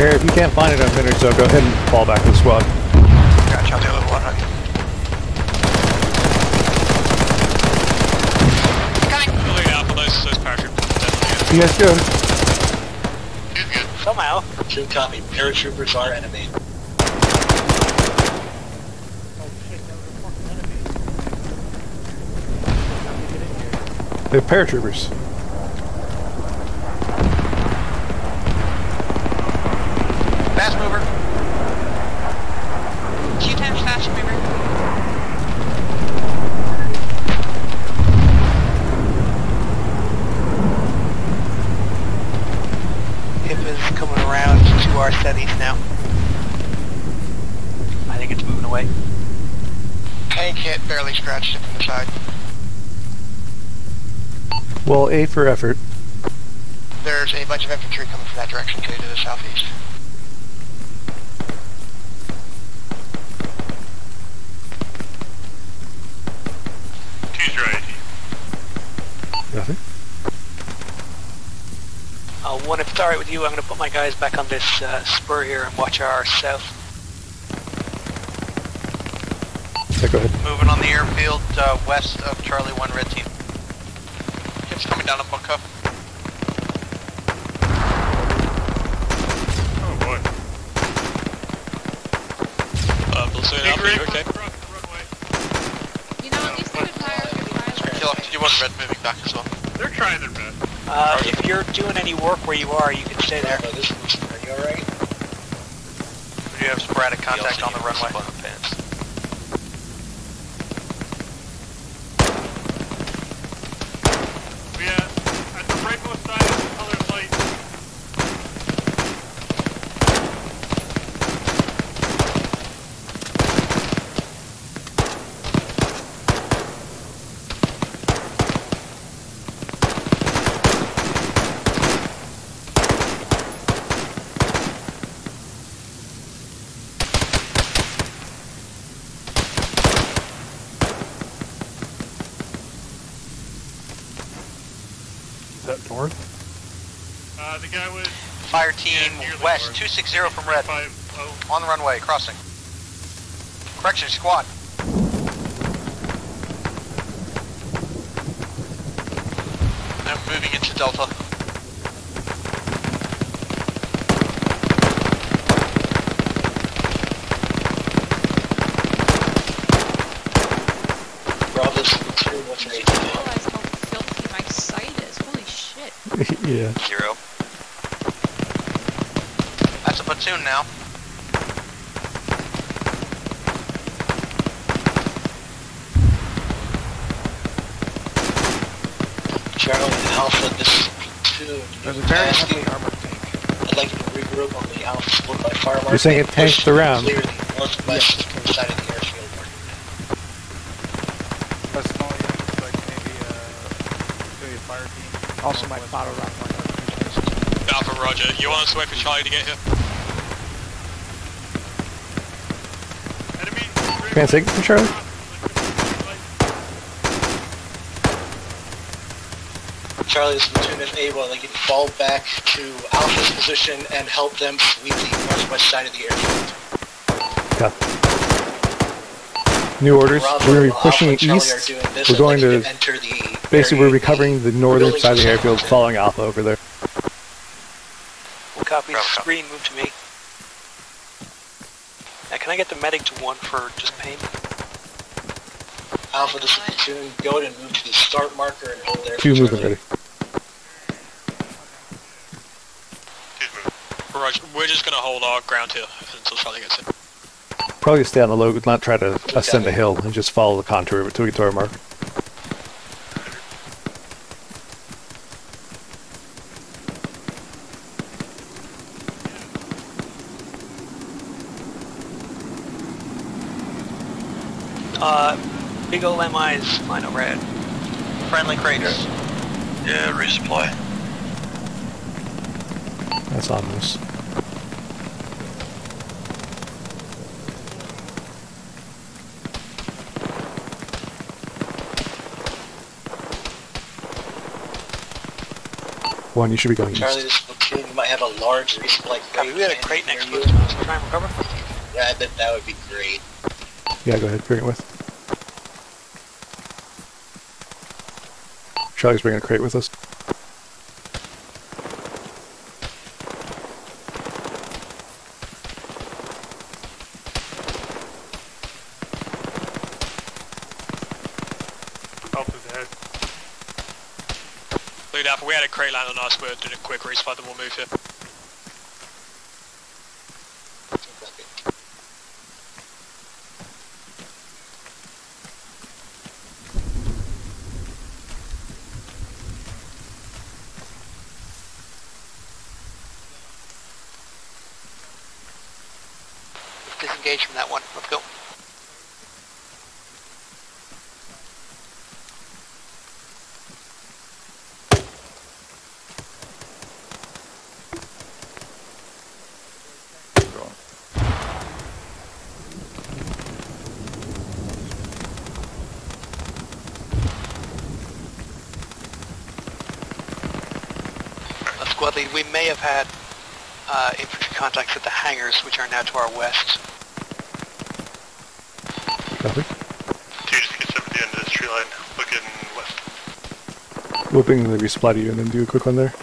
If you can't find it on Vineyard, so go ahead and fall back to the squad. Gotcha, I'll do a little one. Okay. You guys good? He's good. Somehow. Two copy. Paratroopers are enemy. Oh shit, that was a fucking enemy. They're paratroopers. Well, A for effort. There's a bunch of infantry coming from that direction too, to the southeast. Two's right. Nothing? Uh, one, if it's alright with you, I'm going to put my guys back on this uh, spur here and watch our south. Yeah, go ahead. Moving on the airfield uh, west of Charlie one, red team. Kids coming down a bunk cuff. Oh boy. Uh, Balloon, are you okay? You know, at least they're tired. Kill off, did you want red moving back as well? They're trying their best. Uh, if you're doing any work where you are, you can stay there. Are you alright? We do have sporadic contact on the runway. Yeah, at the rightmost side of the colored light. Fire team west two sixty from red on the runway crossing. Correction squad. Now moving into Delta. Bravo two one eight. I didn't realize how filthy my sight is. Holy shit. Yeah. Zero. Platoon now. Charlie Alpha, this is platoon. There's a very heavy armor tank. I'd like to regroup on the Alpha split by fire mark. You're saying it tanked around. Clear the northwest yeah. side of the airfield. That's small units, like maybe uh, maybe a fire team. Also, my bottle rocket. Alpha, roger. You want us to wait for Charlie to get here? Transig from Charlie? Charlie, this is platoon is able, they can fall back to Alpha's position and help them sweep the northwest side of the airfield. New orders, Bravo, we're going to be pushing Alpha, east, this, we're going to, enter the basically we're recovering the northern side of the airfield, following Alpha over there. We'll copy, Bravo. Screen, move to me. Can I get the medic to one for just pain? Alpha, this is platoon. Go ahead and move to the start marker and hold there. Two moving ready. We're just going to hold our ground here until Charlie gets in. Probably stay on the low, not try to okay. ascend a hill and just follow the contour of it until we get to our mark. Uh, big ol' M Is flying overhead. Friendly craters. Yeah, resupply. That's obvious. One, you should be going Charlie, east. Charlie, this platoon might have a large resupply crate. We had a crate next to us. Try and recover? Yeah, I bet that would be great. Yeah, go ahead, bring it with. Charlie's bringing a crate with us. Help is ahead. Lead Alpha, we had a crate land on us, we're doing a quick resupply, then we'll move here. From that one. Let's go. Uh, squad lead, we may have had uh, infantry contacts at the hangars, which are now to our west. Copy. tree line, looking left. Whipping the resplat you and then do a quick one there.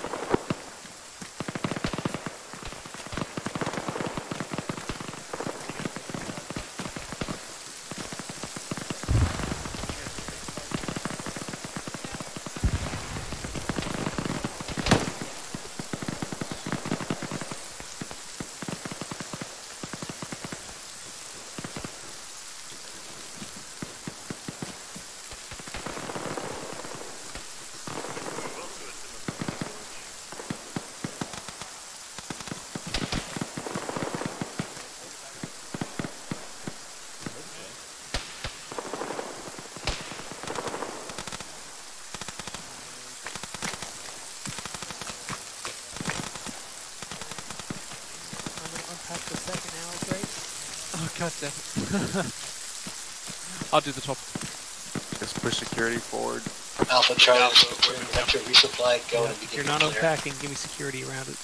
I'll do the top. Just push security forward. Alpha Charlie, Alpha, we're we're after resupply, go yeah, and begin. If you're not unpacking, give me security around it.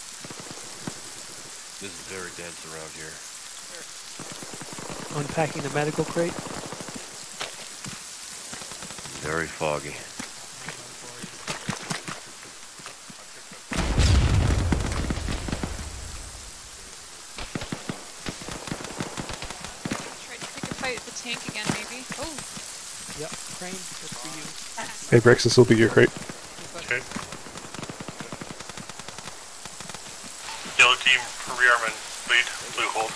This is very dense around here. Unpacking the medical crate. Very foggy. Hey Brex, this will be your crate. Okay. Yellow team, rearmament, lead, blue hold.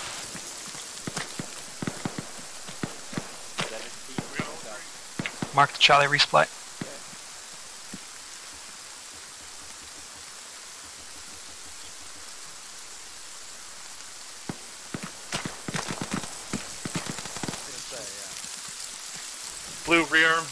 Mark the Charlie resplat. Blue rearm.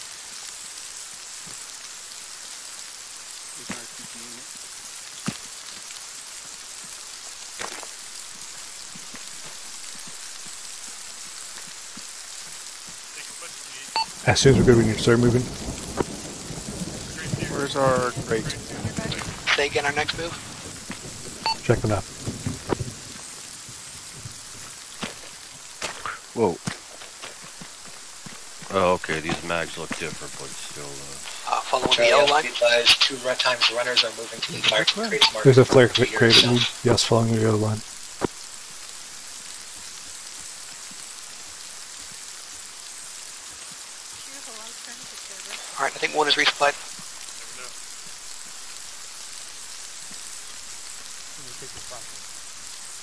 As soon as we're good, we need to start moving. Where's our crate? Say again, our next move. Check them out. Whoa. Oh, okay. These mags look different, but still. Uh, uh, following the yellow line. Two red times runners are moving to the fire crate. There's a flare crate. Yes, following the yellow line. Alright, I think one is resupplied.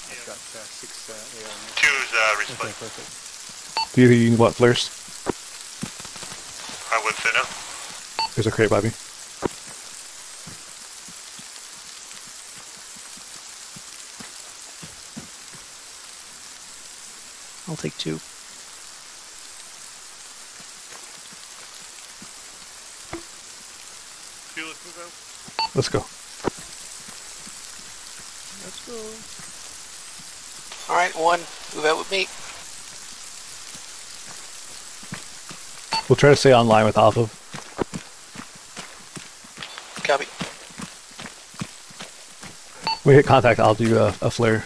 I've got uh, six uh, A R. Two is uh, resupplied. Okay, perfect. Do you think you can want flares? I would say no. There's a crate, Bobby. I'll take two. Let's go. Let's go. Alright, one, move out with me. We'll try to stay online with Alpha. Copy. We hit contact, I'll do a, a flare.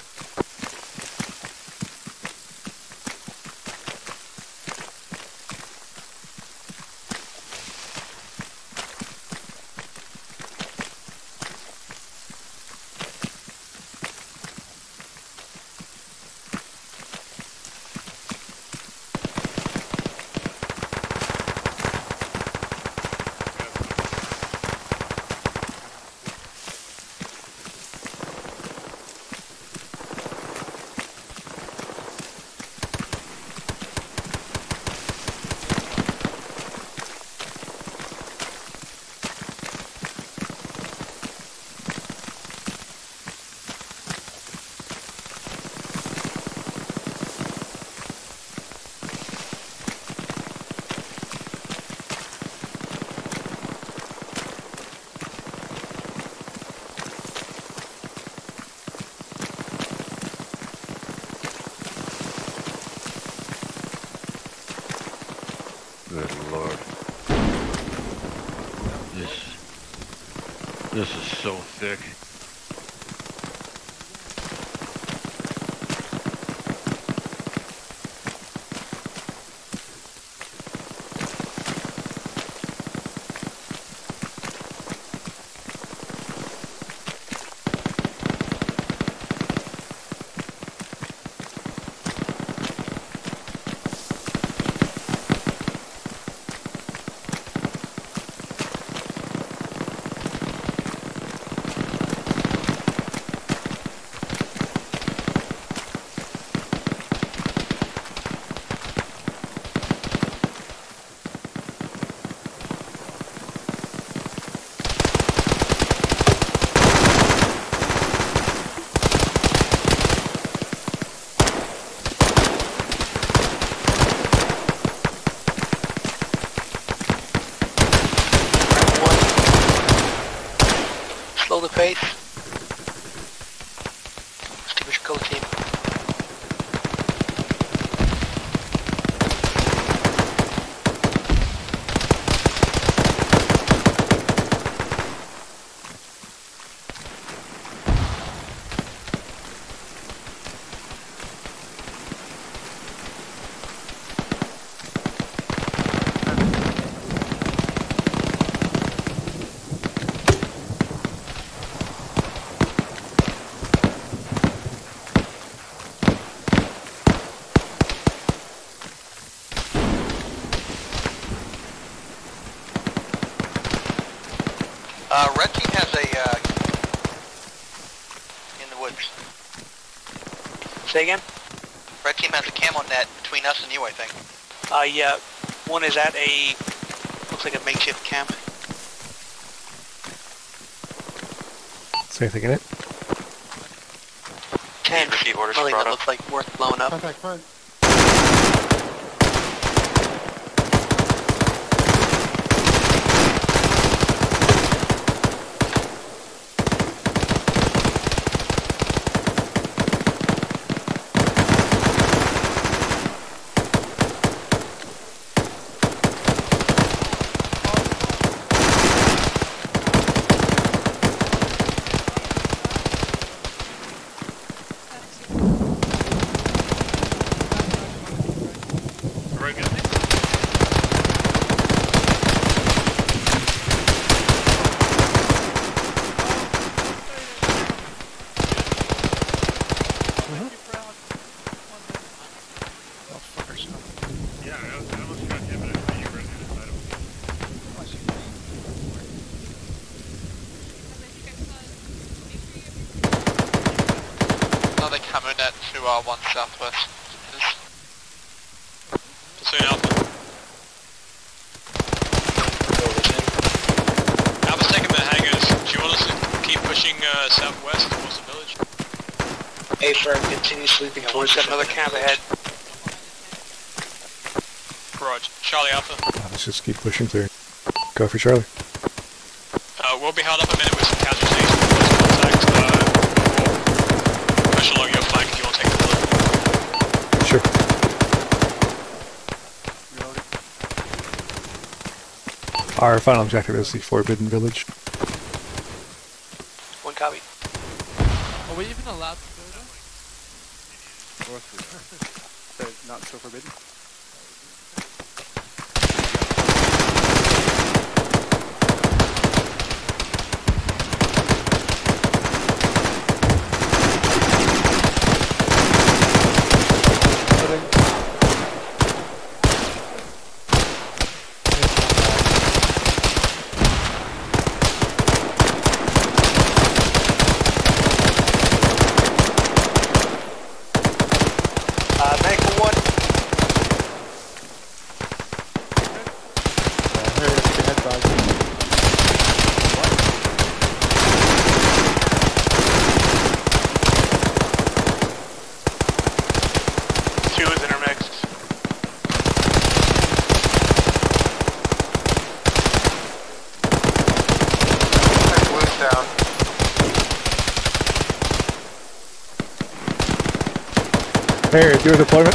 This is so thick. Say again? Red team has a camo net between us and you, I think. Uh, yeah. One is at a... looks like a makeshift camp. Say anything in it? Ten. Repeat orders for that looks like worth blowing up. Contact front. One southwest. Pursuing Alpha. Alpha's taking the hangars. Do you want us to keep pushing uh, southwest towards the village? A firm, continue sweeping towards that another camp ahead. Roger. Charlie Alpha. Let's just keep pushing clear. Go for Charlie. Uh, we'll be held up a minute with some casualties. Contact, uh, we'll push along your flank if you want to take the bullet. Sure. Our final objective is the Forbidden Village. One copy. Are we even allowed to go there? North, not so forbidden. Here, do a deployment.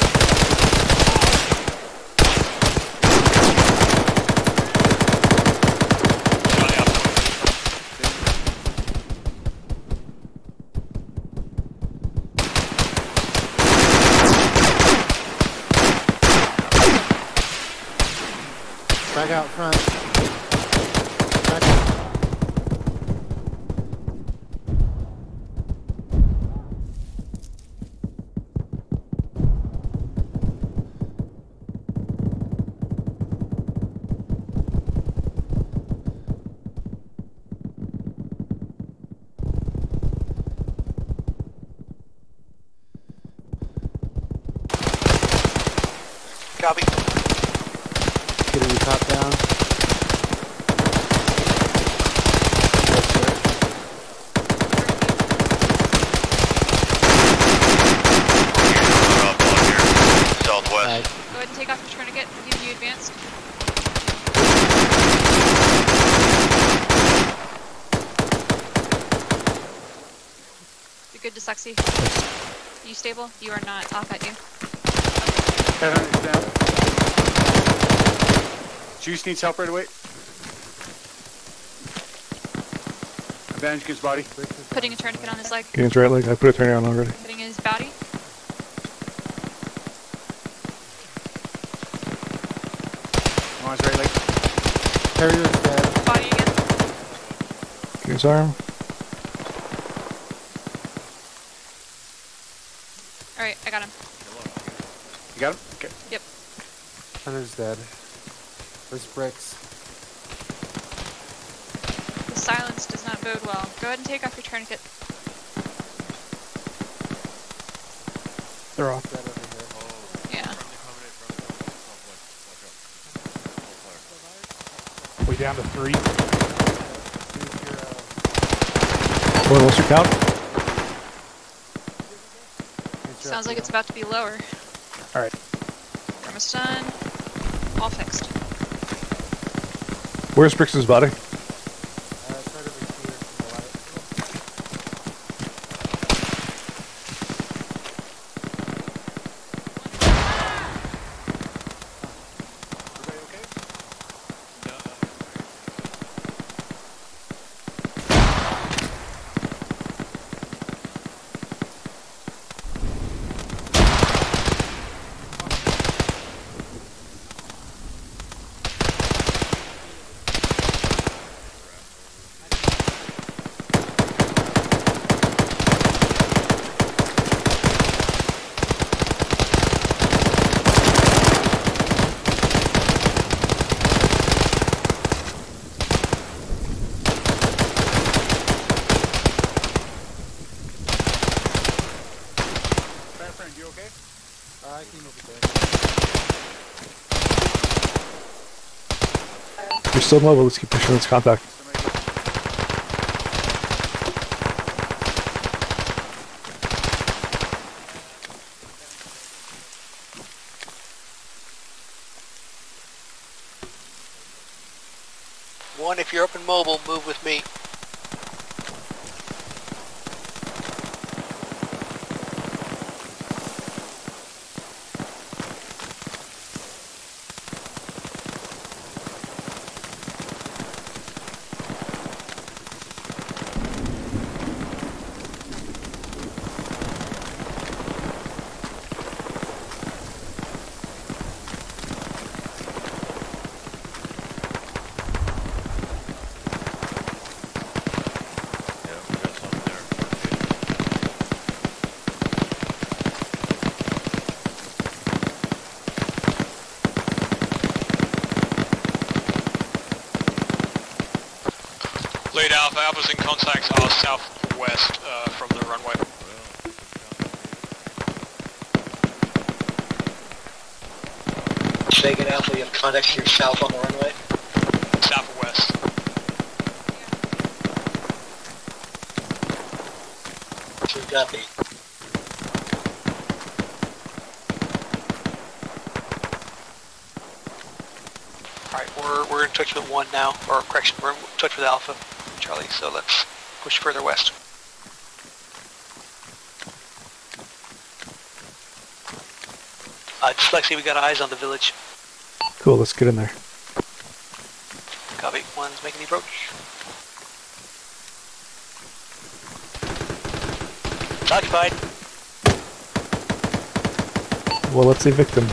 Back out front. Copy. Getting the top down. Southwest. Go ahead and take off your tourniquet. Give you advanced. You're good to Sexy. You stable? You are not off at you. Down. Juice needs help right away. Advantage his body. Putting a tourniquet on his leg. Getting his right leg. I put a tourniquet on already. Putting in his body. On his right leg. Carrier is dead. Body again. Get his arm. Alright, I got him. You got him? Okay. Yep. Hunter's dead. There's bricks. The silence does not bode well. Go ahead and take off your tourniquet. They're off. Yeah. We down to three. Boy, what's your count? Sounds like it's about to be lower. All right. Thermos done. All fixed. Where's Brixton's body? You're still mobile, let's keep pushing this contact. One, if you're up and mobile, move with me. Lead Alpha, Alpha's in contact, are southwest uh, from the runway. Say again, Alpha, you have contact here south on the runway? Southwest. Two copy. Alright, we're, we're in touch with one now, or correction, we're in touch with Alpha. Charlie, so let's push further west. Uh, just like see, we got eyes on the village. Cool, let's get in there. Copy, one's making the approach. It's occupied. Well, let's evict them.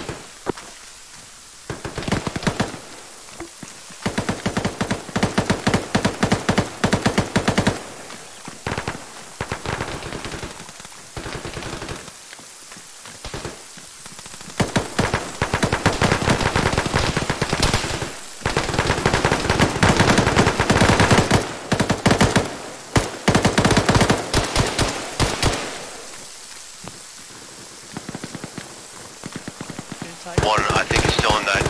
One, I think he's still in that.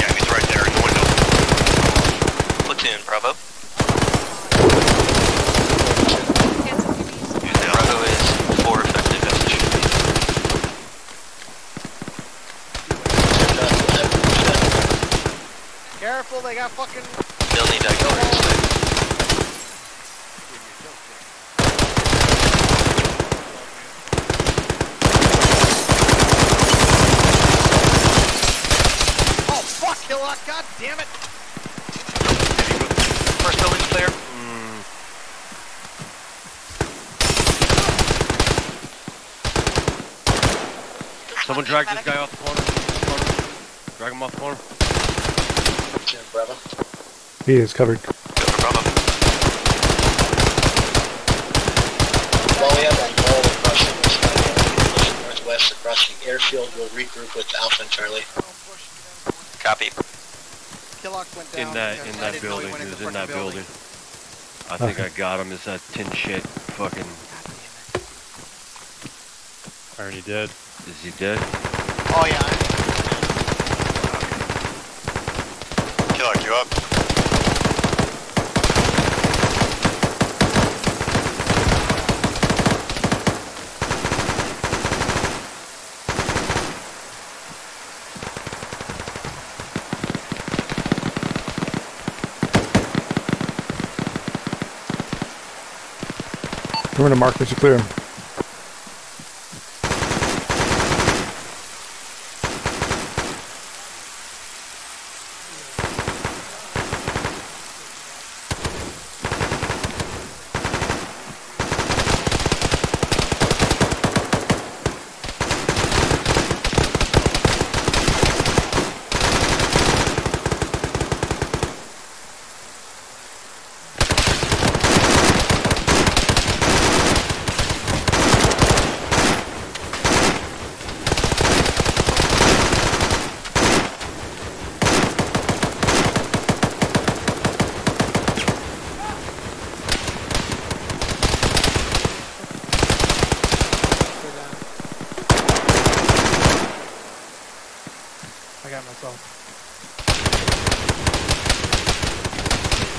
Yeah, he's right there in the window. Platoon, Bravo. Bravo is four effective as it should be. Careful, they got fucking. They'll need that color instead. God damn it! First building's clear. Mm. Someone drag this guy off the corner. Drag him off the corner. He is covered. While we have that goal of rushing this guy northwest and rushing airfield, we'll regroup with Alpha and Charlie. Copy. Went down in that, in that building, he was in that building. building. I okay. think I got him, it's that tin shit, fucking... Already dead. Is he dead? Oh yeah. I'm dead. Killer, you up? I'm going to mark that you clear.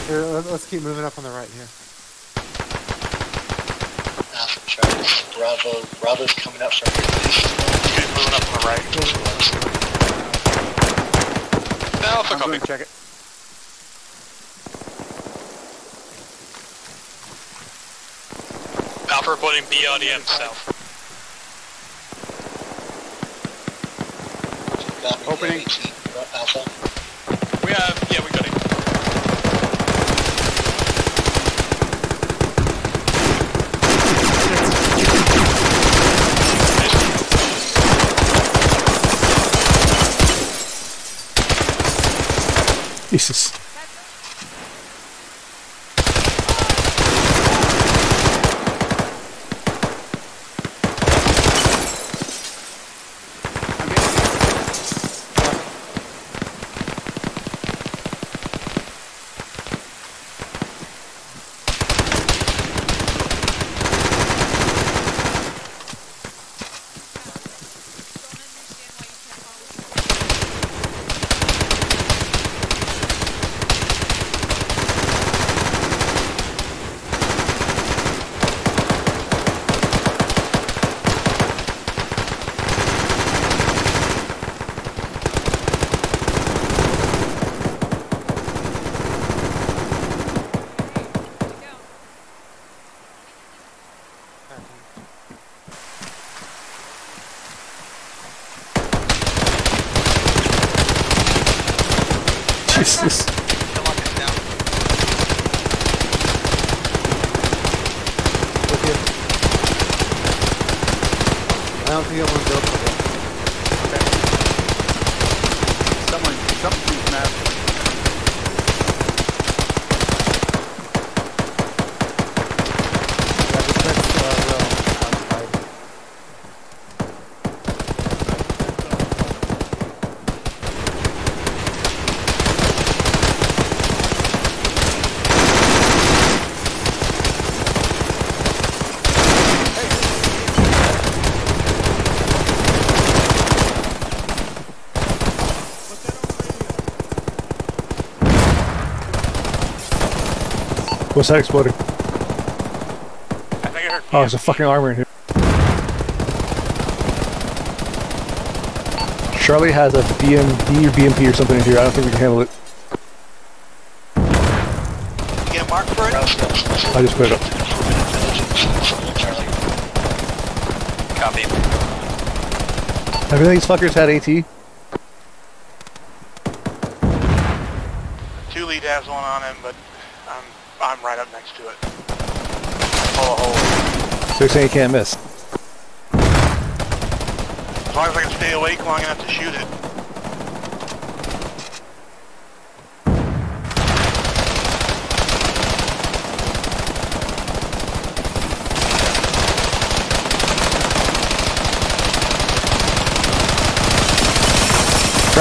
Here, let's keep moving up on the right here. Alpha Charlie, Bravo, Bravo's coming up from here. Keep moving up on the right. Alpha, I'm copy. Check it. Alpha reporting B R D M south. Opening. Alpha. We have, yeah, we got it. Jesus. Jesus. I don't think I want to go for that. Okay. Someone, something's what's that exploding? I think I heard. Oh, there's a fucking armor in here. Charlie has a B M D or B M P or something in here. I don't think we can handle it. You get a mark for it? I just put it up. Copy. I think these fuckers had AT. Two lead has one on him, but I'm I'm right up next to it. Pull a hole. So you're saying you can't miss? As long as I can stay awake long enough to shoot it.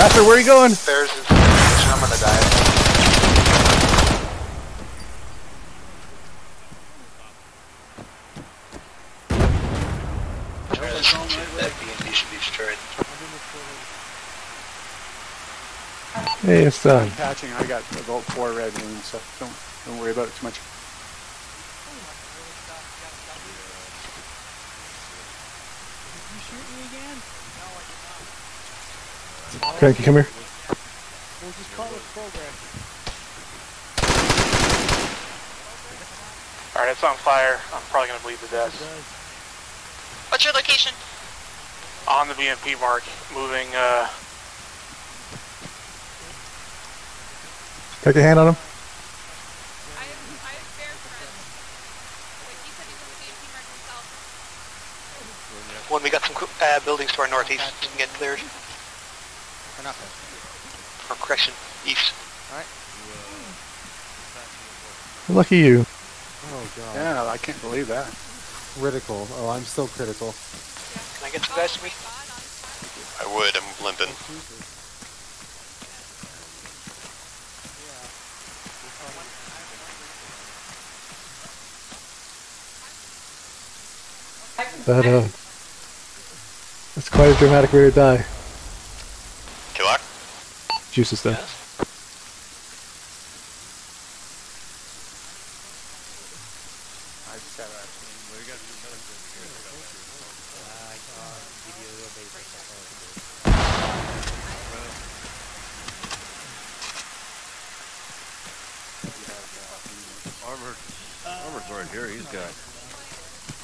Raptor, where are you going? There's his position. I'm gonna die. It's all right. turret. Hey, it's done. Patching. I got about four red wounds, so don't don't worry about it too much. Cranky, come here. We'll just call it progress. Alright, it's on fire. I'm probably going to bleed to death. What's your location? On the B M P mark. Moving, uh... take a hand on him. I have, I have fair friends. Like, he said he was the B M P mark himself. When we got some uh, buildings to our northeast, we can get cleared. Or not there. Or correction, east. Alright. Lucky you. Oh god. Yeah, I can't believe that. Critical. Oh, I'm still critical. Yeah. Can I get the guys to me? I would, I'm limping. That, uh... that's quite a dramatic way to die. Juice is there. Armor's right here, he's got.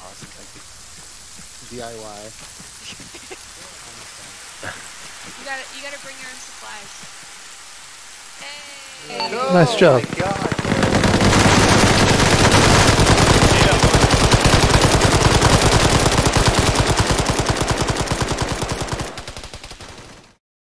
Awesome, thank you. D I Y. you, gotta, you gotta bring your own supplies. Hey. No, nice job. My God.